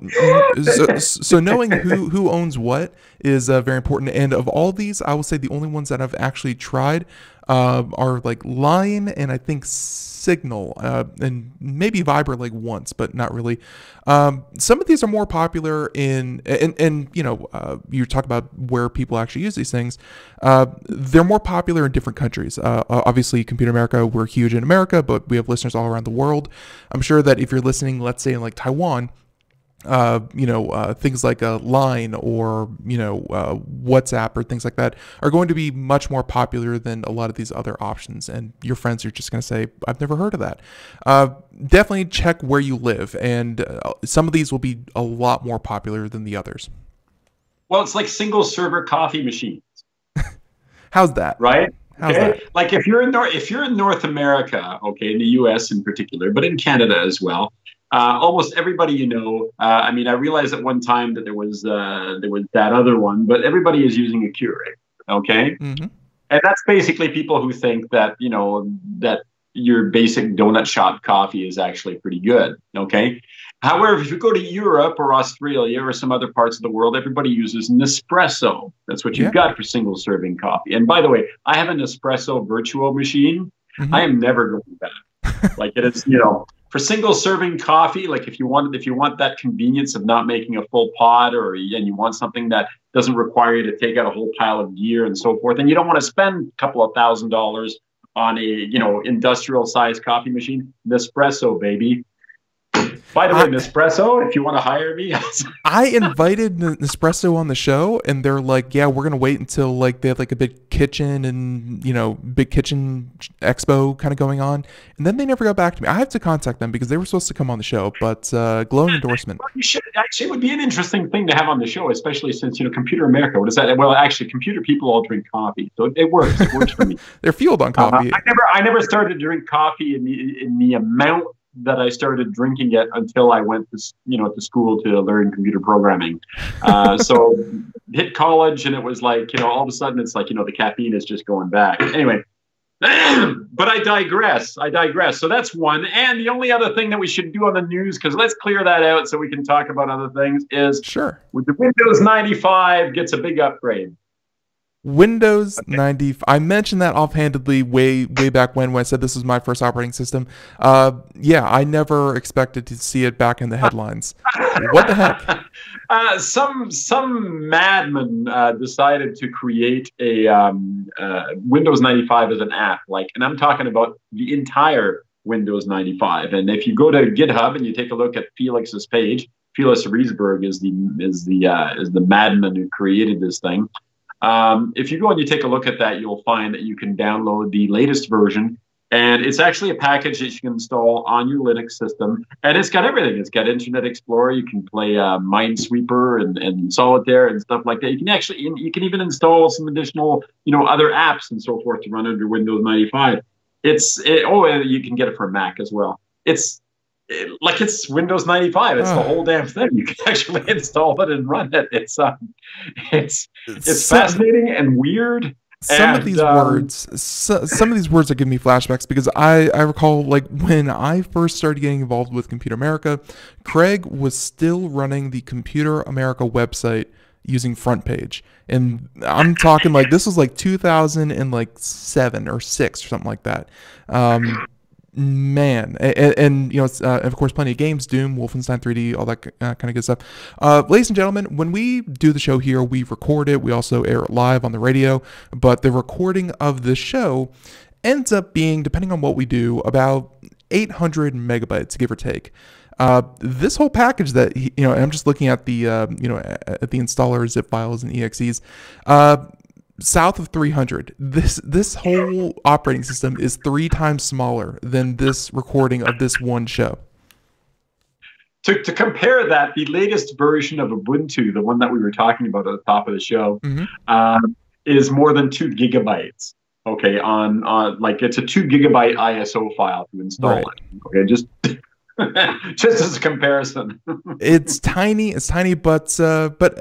so, so knowing who who owns what is uh, very important. And of all these, I will say the only ones that I've actually tried uh, are like Line and I think Signal uh, and maybe Viber like once, but not really. Um, some of these are more popular in and and you know uh, you talk about where people actually use these things. Uh, they're more popular in different countries. Uh, obviously, Computer America, we're huge in America, but we have listeners all around the world. I'm sure that if you're listening, let's say in like Taiwan, uh, you know, uh, things like a Line or, you know, uh, WhatsApp or things like that are going to be much more popular than a lot of these other options. And your friends are just going to say, I've never heard of that. Uh, definitely check where you live. And uh, some of these will be a lot more popular than the others. Well, it's like single server coffee machines. How's that? Right? Okay, like if you're in North, if you're in North America, okay, in the U S in particular, but in Canada as well, uh, almost everybody you know. Uh, I mean, I realized at one time that there was uh, there was that other one, but everybody is using a Keurig, okay, mm-hmm. and that's basically people who think that you know that your basic donut shop coffee is actually pretty good, okay. However, if you go to Europe or Australia or some other parts of the world, everybody uses Nespresso. That's what you've yeah. got for single serving coffee. And by the way, I have a Nespresso virtual machine. Mm-hmm. I am never going back. Like it is, you know, for single serving coffee, like if you wanted, if you want that convenience of not making a full pot, or and you want something that doesn't require you to take out a whole pile of gear and so forth, and you don't want to spend a couple of thousand dollars on a, you know, industrial sized coffee machine, Nespresso, baby. By the way, I, Nespresso, if you want to hire me. I invited Nespresso on the show, and they're like, yeah, we're going to wait until like they have like a big kitchen and, you know, big kitchen expo kind of going on. And then they never got back to me. I have to contact them because they were supposed to come on the show, but uh, glowing endorsement. Well, you should, actually, it would be an interesting thing to have on the show, especially since, you know, Computer America. What is that? Well, actually, computer people all drink coffee. So it works. It works for me. They're fueled on coffee. Uh, I never I never started to drink coffee in the, in the amount that I started drinking it until I went to, you know, to school to learn computer programming. Uh, so hit college and it was like, you know, all of a sudden it's like, you know, the caffeine is just going back. Anyway, but I digress. I digress. So that's one. And the only other thing that we should do on the news, because let's clear that out so we can talk about other things, is sure. With the Windows ninety-five gets a big upgrade. Windows ninety-five. I mentioned that offhandedly way way back when when I said this was my first operating system. Uh, yeah, I never expected to see it back in the headlines. What the heck? Uh, some some madman uh, decided to create a um, uh, Windows ninety-five as an app, like, and I'm talking about the entire Windows ninety-five. And if you go to GitHub and you take a look at Felix's page, Felix Riesberg is the is the uh, is the madman who created this thing. Um, if you go and you take a look at that, you'll find that you can download the latest version, and it's actually a package that you can install on your Linux system, and it's got everything. It's got Internet Explorer. You can play uh, Minesweeper and, and Solitaire and stuff like that. You can actually, you can even install some additional, you know, other apps and so forth to run under Windows ninety-five. It's it, oh, and you can get it for Mac as well. It's it, like it's Windows ninety-five. It's oh. the whole damn thing. You can actually install it and run it. It's um, it's. It's some, fascinating and weird. Some and, of these um, words, so, some of these words are giving me flashbacks because I, I recall like when I first started getting involved with Computer America, Craig was still running the Computer America website using FrontPage, and I'm talking like this was like two thousand seven or six or something like that. Um, man, and, and you know, uh, of course, plenty of games, Doom, Wolfenstein three D, all that uh, kind of good stuff. Uh, ladies and gentlemen, when we do the show here, we record it. We also air it live on the radio, but the recording of the show ends up being, depending on what we do, about eight hundred megabytes, give or take. Uh, this whole package that, you know, and I'm just looking at the, uh, you know, at the installer zip files and E X Es, uh, south of three hundred. This this whole operating system is three times smaller than this recording of this one show. To, to compare that, the latest version of Ubuntu, the one that we were talking about at the top of the show, mm-hmm. uh, is more than two gigabytes. Okay, on on like it's a two gigabyte I S O file to install right. it. Okay, just just as a comparison. It's tiny, it's tiny, but uh but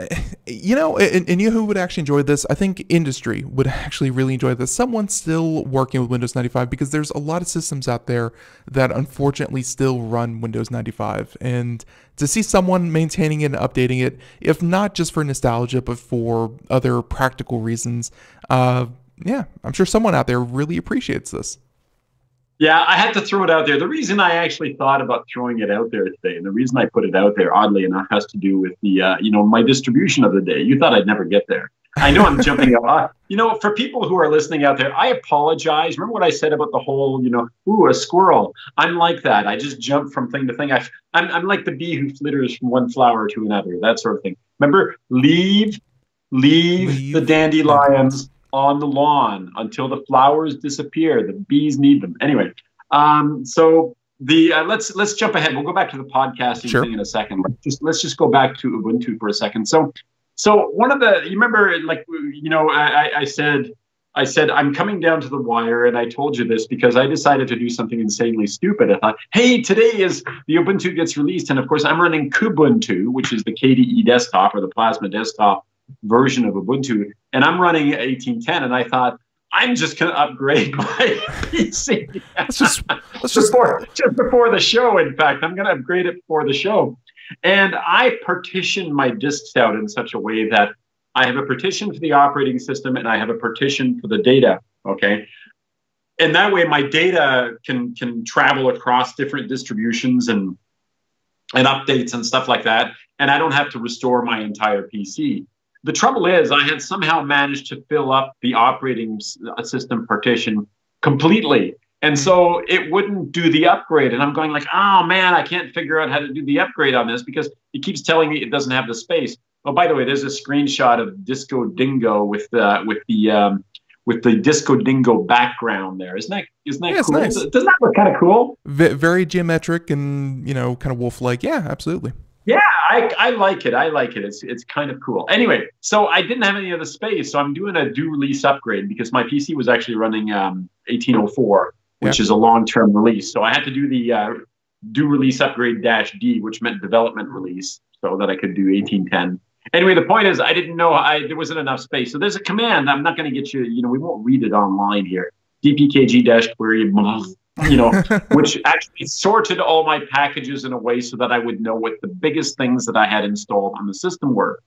you know, and, and you know who would actually enjoy this? I think industry would actually really enjoy this. Someone still working with Windows ninety-five, because there's a lot of systems out there that unfortunately still run Windows ninety-five, and to see someone maintaining it and updating it, if not just for nostalgia but for other practical reasons, uh yeah, I'm sure someone out there really appreciates this. Yeah, I had to throw it out there. The reason I actually thought about throwing it out there today, and the reason I put it out there, oddly enough, has to do with the, uh, you know, my distribution of the day. You thought I'd never get there. I know I'm jumping a lot. You know, for people who are listening out there, I apologize. Remember what I said about the whole, you know, ooh, a squirrel. I'm like that. I just jump from thing to thing. I, I'm, I'm like the bee who flitters from one flower to another, that sort of thing. Remember, leave, leave, leave the dandelions on the lawn until the flowers disappear. The bees need them. Anyway, um, so the uh, let's let's jump ahead. We'll go back to the podcasting sure. thing in a second. Let's just let's just go back to Ubuntu for a second. So, so one of the, you remember, like, you know, I, I said I said I'm coming down to the wire, and I told you this because I decided to do something insanely stupid. I thought, hey, today is the Ubuntu gets released, and of course I'm running Kubuntu, which is the K D E desktop or the Plasma desktop version of Ubuntu, and I'm running eighteen ten, and I thought I'm just gonna upgrade my P C. Let's just, let's before, just... just before the show, in fact, I'm gonna upgrade it before the show. And I partition my disks out in such a way that I have a partition for the operating system and I have a partition for the data. Okay. and that way my data can can travel across different distributions and and updates and stuff like that, and I don't have to restore my entire P C. The trouble is I had somehow managed to fill up the operating system partition completely. And so it wouldn't do the upgrade. And I'm going like, oh, man, I can't figure out how to do the upgrade on this because it keeps telling me it doesn't have the space. Oh, by the way, there's a screenshot of Disco Dingo with the, with the, um, with the Disco Dingo background there. Isn't that, isn't that yeah, cool? Nice. Doesn't that look kind of cool? V very geometric and, you know, kind of wolf-like. Yeah, absolutely. Yeah, I, I like it. I like it. It's, it's kind of cool. Anyway, so I didn't have any other space. So I'm doing a do lease upgrade because my P C was actually running um, eighteen oh four. Which is a long-term release. So I had to do the uh, do release upgrade dash D, which meant development release, so that I could do eighteen ten. Anyway, the point is I didn't know I, there wasn't enough space. So there's a command. I'm not going to get you, you know, we won't read it online here. D P K G dash query, you know, which actually sorted all my packages in a way so that I would know what the biggest things that I had installed on the system were.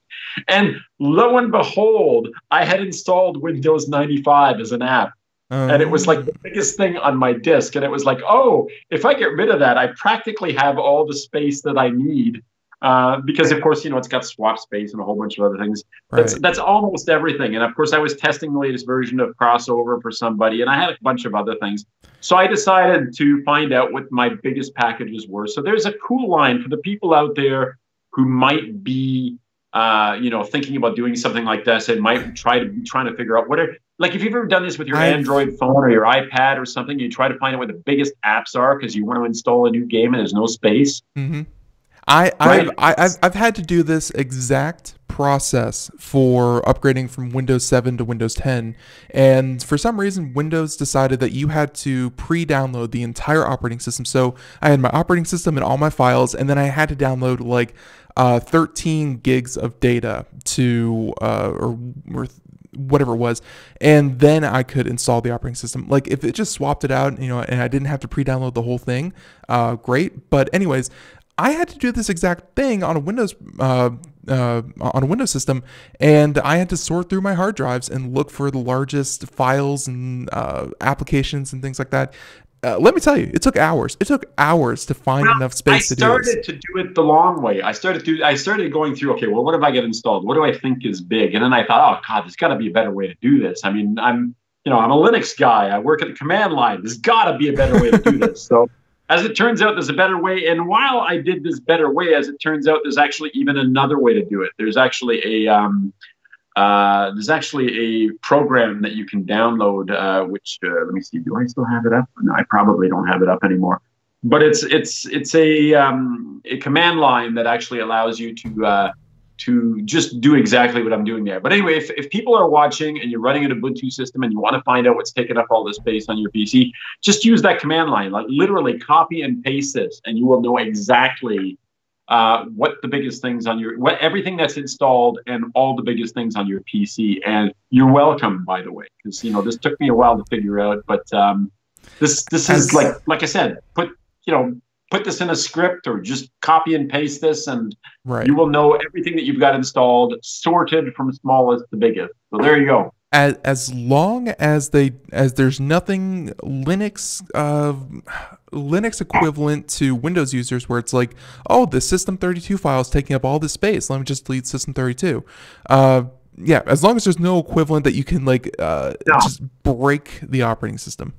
And lo and behold, I had installed Windows ninety-five as an app. Um, and it was like the biggest thing on my disk. And it was like, oh, if I get rid of that, I practically have all the space that I need. Uh, because, of course, you know, it's got swap space and a whole bunch of other things. Right. That's, that's almost everything. And, of course, I was testing the latest version of Crossover for somebody. And I had a bunch of other things. So I decided to find out what my biggest packages were. So there's a cool line for the people out there who might be, uh, you know, thinking about doing something like this and might try to be trying to figure out what are... Like if you've ever done this with your I've, Android phone or your iPad or something, you try to find out where the biggest apps are because you want to install a new game and there's no space. Mm-hmm. I, right? I've, I've, I've had to do this exact process for upgrading from Windows seven to Windows ten. And for some reason, Windows decided that you had to pre-download the entire operating system. So I had my operating system and all my files, and then I had to download like uh, thirteen gigs of data to, uh, or, or whatever it was, and then I could install the operating system. Like if it just swapped it out, you know, and I didn't have to pre-download the whole thing, uh, great. But anyways, I had to do this exact thing on a Windows, uh, uh, on a Windows system, and I had to sort through my hard drives and look for the largest files and uh, applications and things like that. Uh, let me tell you, it took hours. It took hours to find well, enough space to do this. I started to do it the long way. I started through. I started going through. Okay, well, what have I got installed? What do I think is big? And then I thought, oh God, there's got to be a better way to do this. I mean, I'm, you know, I'm a Linux guy. I work at the command line. There's got to be a better way to do this. So, as it turns out, there's a better way. And while I did this better way, as it turns out, there's actually even another way to do it. There's actually a. Um, Uh, there's actually a program that you can download, uh, which, uh, let me see, do I still have it up? No, I probably don't have it up anymore. But it's it's it's a, um, a command line that actually allows you to uh, to just do exactly what I'm doing there. But anyway, if, if people are watching and you're running an Ubuntu system and you want to find out what's taking up all the space on your P C, just use that command line. Like literally copy and paste this, and you will know exactly Uh, what the biggest things on your, what everything that's installed and all the biggest things on your P C. And you're welcome, by the way, because, you know, this took me a while to figure out, but um, this, this is like, like I said, put, you know, put this in a script or just copy and paste this and right. You will know everything that you've got installed, sorted from smallest to biggest. So there you go. As, as long as they, as there's nothing Linux, uh, Linux equivalent to Windows users where it's like, oh, the system thirty-two file is taking up all this space. Let me just delete system thirty-two. Uh, yeah, as long as there's no equivalent that you can like uh, no. just break the operating system.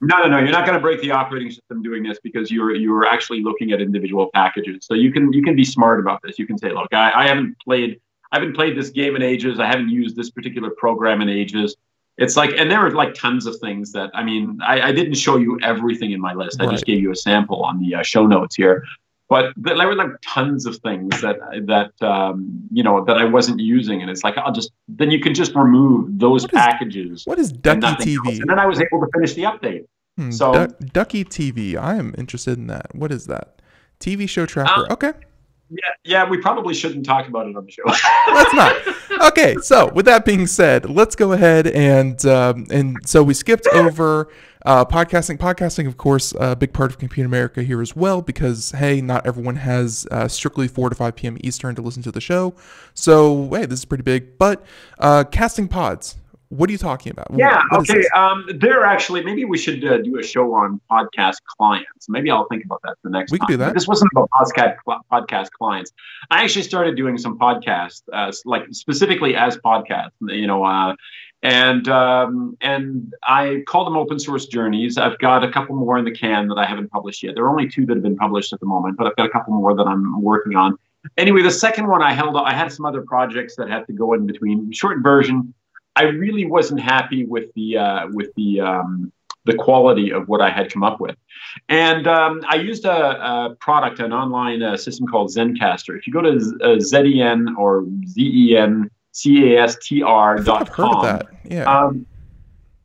No, no, no. You're not going to break the operating system doing this because you're you're actually looking at individual packages. So you can you can be smart about this. You can say, look, I, I haven't played. I haven't played this game in ages. I haven't used this particular program in ages. It's like, and there are like tons of things that, I mean, I, I didn't show you everything in my list. Right. I just gave you a sample on the uh, show notes here, but there were like tons of things that, that, um, you know, that I wasn't using. And it's like, I'll just, then you can just remove those what is, packages. What is Ducky and T V? Else. And then I was able to finish the update. Hmm, so du Ducky T V. I am interested in that. What is that? T V show tracker. Um, okay. Yeah, yeah, we probably shouldn't talk about it on the show. Let's not. Okay, so with that being said, let's go ahead and um, and so we skipped over uh, podcasting. Podcasting, of course, a big part of Computer America here as well because, hey, not everyone has uh, strictly four to five P M Eastern to listen to the show. So, hey, this is pretty big. But uh, casting pods. What are you talking about? Yeah, what, what okay. Um, they're actually, maybe we should uh, do a show on podcast clients. Maybe I'll think about that the next we time. We can do that. This wasn't about podcast, podcast clients. I actually started doing some podcasts, uh, like specifically as podcasts, you know, uh, and um, and I call them open source journeys. I've got a couple more in the can that I haven't published yet. There are only two that have been published at the moment, but I've got a couple more that I'm working on. Anyway, the second one I held, I had some other projects that had to go in between. Short version, I really wasn't happy with the uh, with the um, the quality of what I had come up with, and um, I used a, a product, an online uh, system called Zencastr. If you go to uh, Z D N or Z E N C A S T R dot com, I've heard of that. Yeah. Um,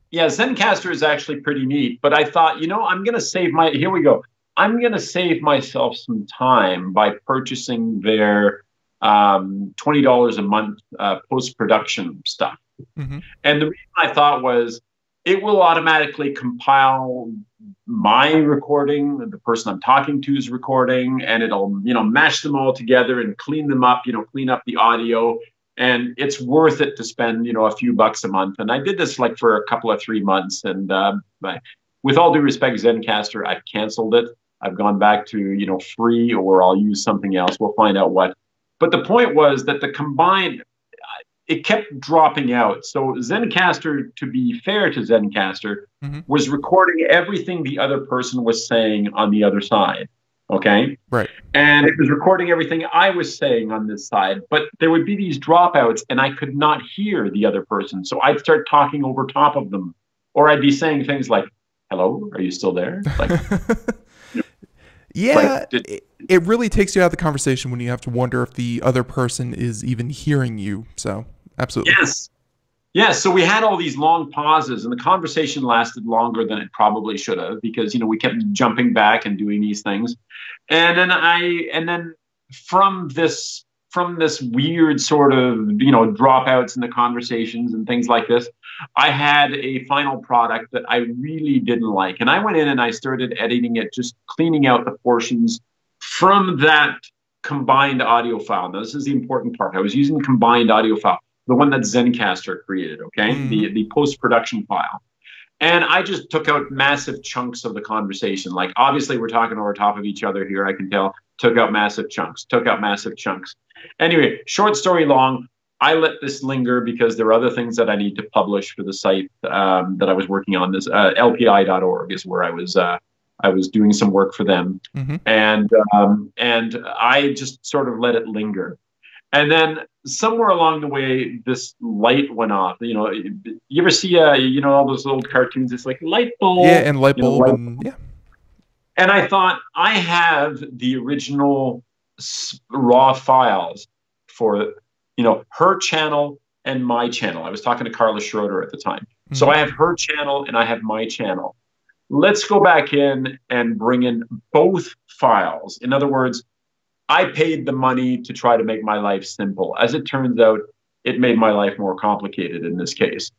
yeah, Zencastr is actually pretty neat. But I thought, you know, I'm going to save my. Here we go. I'm going to save myself some time by purchasing their um, twenty dollars a month uh, post production stuff. Mm-hmm. And the reason I thought was it will automatically compile my recording, the person I'm talking to's recording, and it'll, you know, mash them all together and clean them up, you know, clean up the audio. And it's worth it to spend, you know, a few bucks a month. And I did this like for a couple of three months. And uh, I, with all due respect, Zencastr, I've canceled it. I've gone back to, you know, free, or I'll use something else. We'll find out what. But the point was that the combined... it kept dropping out. So Zencastr, to be fair to Zencastr, mm-hmm. was recording everything the other person was saying on the other side. Okay? Right. And it was recording everything I was saying on this side. But there would be these dropouts, and I could not hear the other person. So I'd start talking over top of them. Or I'd be saying things like, hello, are you still there? Like, you know, yeah. Like, did, it really takes you out of the conversation when you have to wonder if the other person is even hearing you. So... absolutely. Yes. Yes. So we had all these long pauses, and the conversation lasted longer than it probably should have, because, you know, we kept jumping back and doing these things. And then I, and then from this, from this weird sort of, you know, dropouts in the conversations and things like this, I had a final product that I really didn't like. And I went in and I started editing it, just cleaning out the portions from that combined audio file. Now, this is the important part. I was using the combined audio file, the one that Zencastr created, okay? Mm. The, the post-production file. And I just took out massive chunks of the conversation. Like, obviously, we're talking over top of each other here, I can tell. Took out massive chunks, took out massive chunks. Anyway, short story long, I let this linger because there are other things that I need to publish for the site um, that I was working on. This uh, L P I dot org is where I was... Uh, I was doing some work for them. Mm-hmm. And, um, and I just sort of let it linger. And then somewhere along the way, this light went off. You know, you ever see, uh, you know, all those old cartoons? It's like light bulb. Yeah, and light bulb. You know, light bulb. And, yeah. And I thought, I have the original raw files for, you know, her channel and my channel. I was talking to Carla Schroeder at the time. Mm-hmm. So I have her channel and I have my channel. Let's go back in and bring in both files. In other words, I paid the money to try to make my life simple. As it turns out, it made my life more complicated in this case.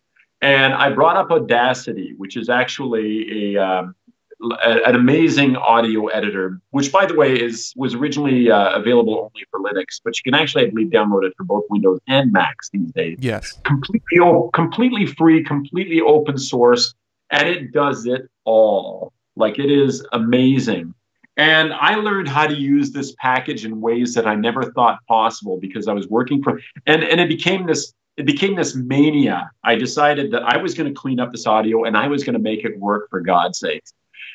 And I brought up Audacity, which is actually a, um, a an amazing audio editor, which, by the way, is was originally uh, available only for Linux, but you can actually, I believe, download it for both Windows and Macs these days. Yes. Completely, completely free, completely open source. And it does it all. Like, it is amazing. And I learned how to use this package in ways that I never thought possible, because I was working for, and, and it became this, it became this mania. I decided that I was going to clean up this audio and I was going to make it work, for God's sake.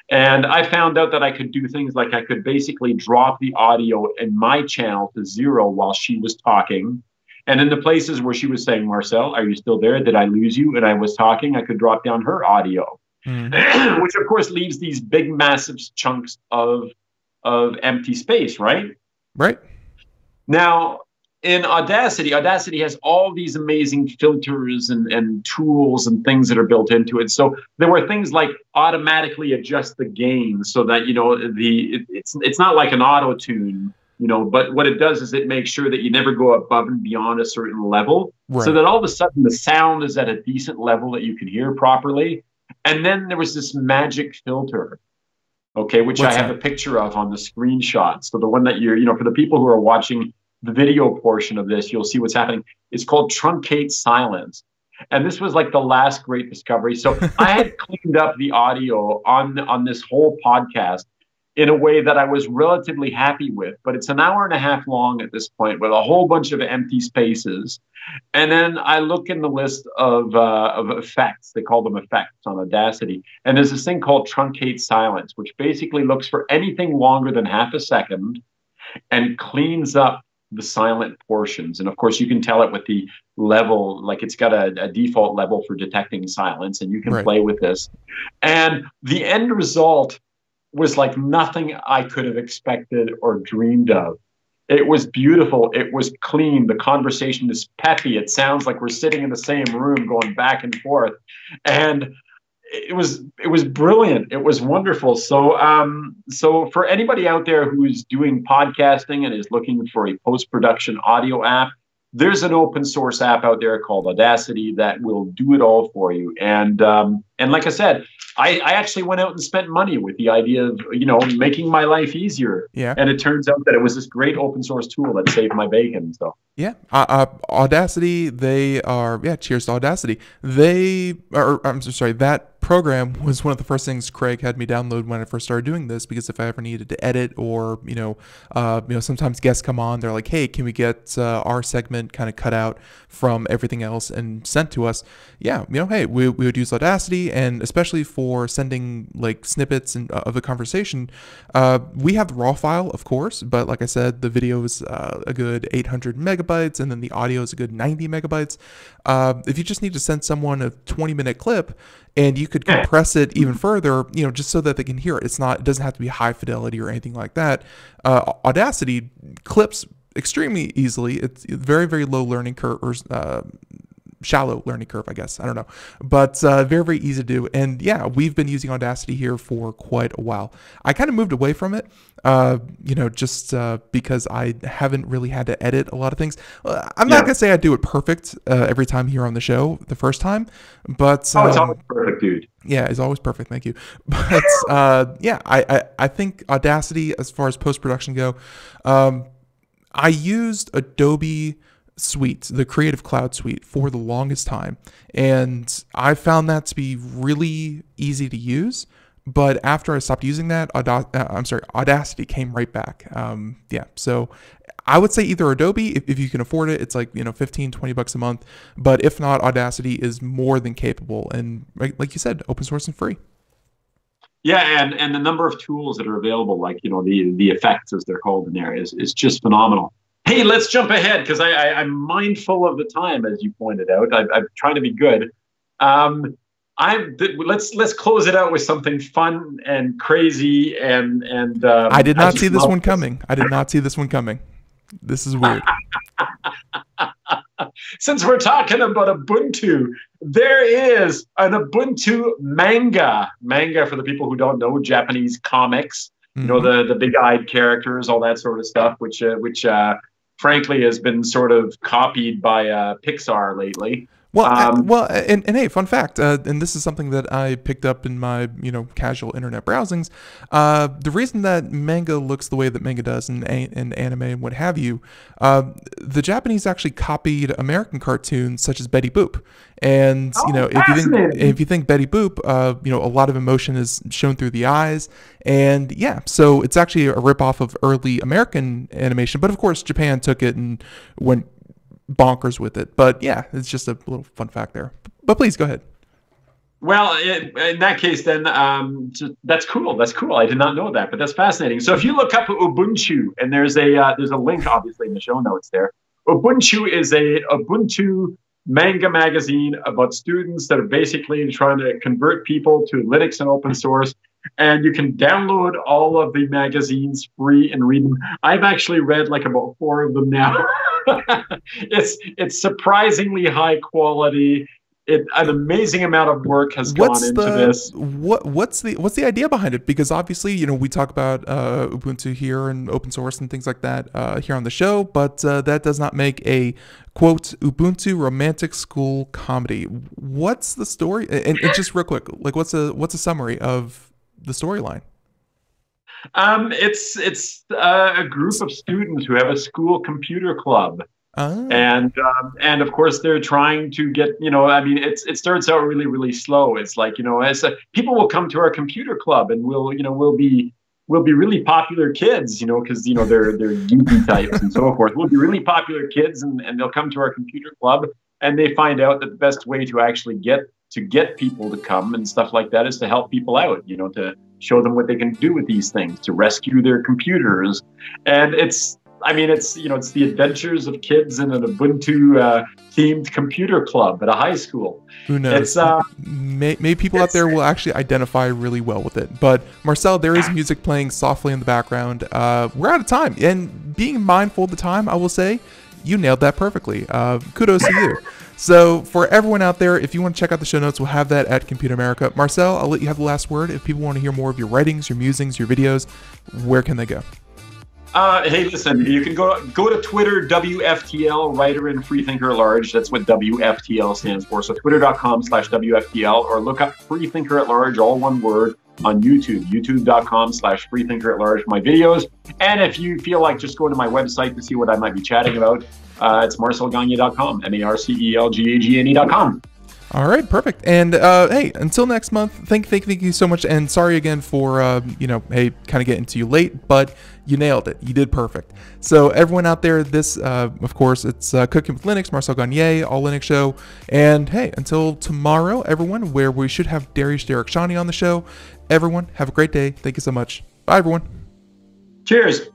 And I found out that I could do things like I could basically drop the audio in my channel to zero while she was talking. And in the places where she was saying, Marcel, are you still there? Did I lose you? And I was talking, I could drop down her audio, mm. which of course leaves these big, massive chunks of, of empty space, right? Right. Now, in Audacity, Audacity has all these amazing filters and, and tools and things that are built into it. So there were things like automatically adjust the gain so that, you know, the it, it's, it's not like an auto-tune. You know, but what it does is it makes sure that you never go above and beyond a certain level, right. So that all of a sudden the sound is at a decent level that you can hear properly. And then there was this magic filter, okay, which What's I have that? a picture of on the screenshot. So the one that you're, you know, for the people who are watching the video portion of this, you'll see what's happening. It's called truncate silence. And this was like the last great discovery. So I had cleaned up the audio on, on this whole podcast in a way that I was relatively happy with, but it's an hour and a half long at this point with a whole bunch of empty spaces. And then I look in the list of, uh, of effects, they call them effects on Audacity. And there's this thing called truncate silence, which basically looks for anything longer than half a second and cleans up the silent portions. And of course you can tell it with the level, like it's got a, a default level for detecting silence, and you can right. play with this. And the end result was like nothing I could have expected or dreamed of. It was beautiful. It was clean. The conversation is peppy. It sounds like we're sitting in the same room going back and forth. And it was, it was brilliant. It was wonderful. So, um, so for anybody out there who's doing podcasting and is looking for a post-production audio app, there's an open source app out there called Audacity that will do it all for you. And, um, and like I said, I, I actually went out and spent money with the idea of, you know, making my life easier. Yeah. And it turns out that it was this great open source tool that saved my bacon. So yeah, uh, uh, Audacity, they are, yeah, cheers to Audacity. They are, I'm sorry, that program was one of the first things Craig had me download when I first started doing this, because if I ever needed to edit or, you know, uh, you know, sometimes guests come on, they're like, hey, can we get uh, our segment kind of cut out from everything else and sent to us? Yeah, you know, hey, we, we would use Audacity, and especially for for sending like snippets and, uh, of a conversation. Uh, we have the raw file, of course, but like I said, the video is uh, a good eight hundred megabytes, and then the audio is a good ninety megabytes. Uh, if you just need to send someone a twenty minute clip, and you could compress it even further, you know, just so that they can hear it. It's not, it doesn't have to be high fidelity or anything like that. Uh, Audacity clips extremely easily. It's very, very low learning curve, or uh, shallow learning curve, I guess. I don't know. But uh, very, very easy to do. And yeah, we've been using Audacity here for quite a while. I kind of moved away from it, uh, you know, just uh, because I haven't really had to edit a lot of things. Uh, I'm yeah. not going to say I do it perfect uh, every time here on the show the first time, but... Um, oh, it's always perfect, dude. Yeah, it's always perfect. Thank you. But uh, yeah, I, I, I think Audacity, as far as post-production go, um, I used Adobe... Suite, the Creative Cloud Suite, for the longest time, and I found that to be really easy to use. But after I stopped using that, Auda uh, I'm sorry, Audacity came right back. Um, yeah, so I would say either Adobe, if, if you can afford it, it's like, you know, fifteen, twenty bucks a month. But if not, Audacity is more than capable, and like you said, open source and free. Yeah, and and the number of tools that are available, like you know the the effects as they're called in there, is is just phenomenal. Hey, let's jump ahead because I, I, I'm mindful of the time, as you pointed out. I, I'm trying to be good. Um, I'm. Let's let's close it out with something fun and crazy and and. Um, I did not I see this one this. coming. I did not see this one coming. This is weird. Since we're talking about Ubuntu, there is an Ubuntu manga. Manga, for the people who don't know, Japanese comics. Mm-hmm. You know, the the big-eyed characters, all that sort of stuff, which uh, which. Uh, frankly, has been sort of copied by uh, Pixar lately. Well, um, I, well, and, and hey, fun fact, uh, and this is something that I picked up in my, you know, casual internet browsings. Uh, the reason that manga looks the way that manga does, and, and anime and what have you, uh, the Japanese actually copied American cartoons such as Betty Boop. And, oh, you know, if you think, if you think Betty Boop, uh, you know, a lot of emotion is shown through the eyes. And yeah, so it's actually a ripoff of early American animation. But of course, Japan took it and went bonkers with it. But yeah, it's just a little fun fact there, but please go ahead. Well, in that case then, um that's cool, that's cool. I did not know that, but that's fascinating. So if you look up Ubuntu, and there's a uh, there's a link obviously in the show notes there, Ubuntu is a Ubuntu manga magazine about students that are basically trying to convert people to Linux and open source. And you can download all of the magazines free and read them. I've actually read like about four of them now. it's it's surprisingly high quality. It, an amazing amount of work has gone what's into the, this. What what's the what's the idea behind it? Because obviously, you know, we talk about uh, Ubuntu here and open source and things like that uh, here on the show, but uh, that does not make a quote Ubuntu romantic school comedy. What's the story? And, and just real quick, like what's a what's a summary of the storyline? Um, it's it's uh, a group of students who have a school computer club, Oh. And um, and of course they're trying to get, you know, I mean, it's it starts out really, really slow. It's like, you know, as a, people will come to our computer club and we'll, you know, we'll be we'll be really popular kids, you know, because, you know, they're they're geeky types and so forth. We'll be really popular kids and, and they'll come to our computer club and they find out that the best way to actually get to get people to come and stuff like that is to help people out, you know, to show them what they can do with these things, to rescue their computers. And it's, I mean, it's, you know, it's the adventures of kids in an Ubuntu uh, themed computer club at a high school. Who knows? It's, uh, may, maybe people out there will actually identify really well with it. But Marcel, there is music playing softly in the background. Uh, we're out of time, and being mindful of the time, I will say, you nailed that perfectly. Uh, kudos to you. So for everyone out there, if you want to check out the show notes, we'll have that at Computer America. Marcel, I'll let you have the last word. If people want to hear more of your writings, your musings, your videos, where can they go? Uh, hey, listen, you can go go to Twitter, W F T L, writer and freethinker large. That's what W F T L stands for. So twitter.com slash WFTL or look up freethinker at large, all one word, on YouTube, youtube.com slash freethinker at large, my videos. And if you feel like just go to my website to see what I might be chatting about, uh, it's marcel gagne dot com, M A R C E L G A G N E dot com. All right, perfect. And uh, hey, until next month, thank, thank, thank you so much. And sorry again for, uh, you know, hey, kind of getting to you late, but you nailed it. You did perfect. So everyone out there, this, uh, of course, it's uh, Cooking with Linux, Marcel Gagné, All Linux Show. And hey, until tomorrow, everyone, where we should have Darius Derek Shani on the show. Everyone, have a great day. Thank you so much. Bye, everyone. Cheers.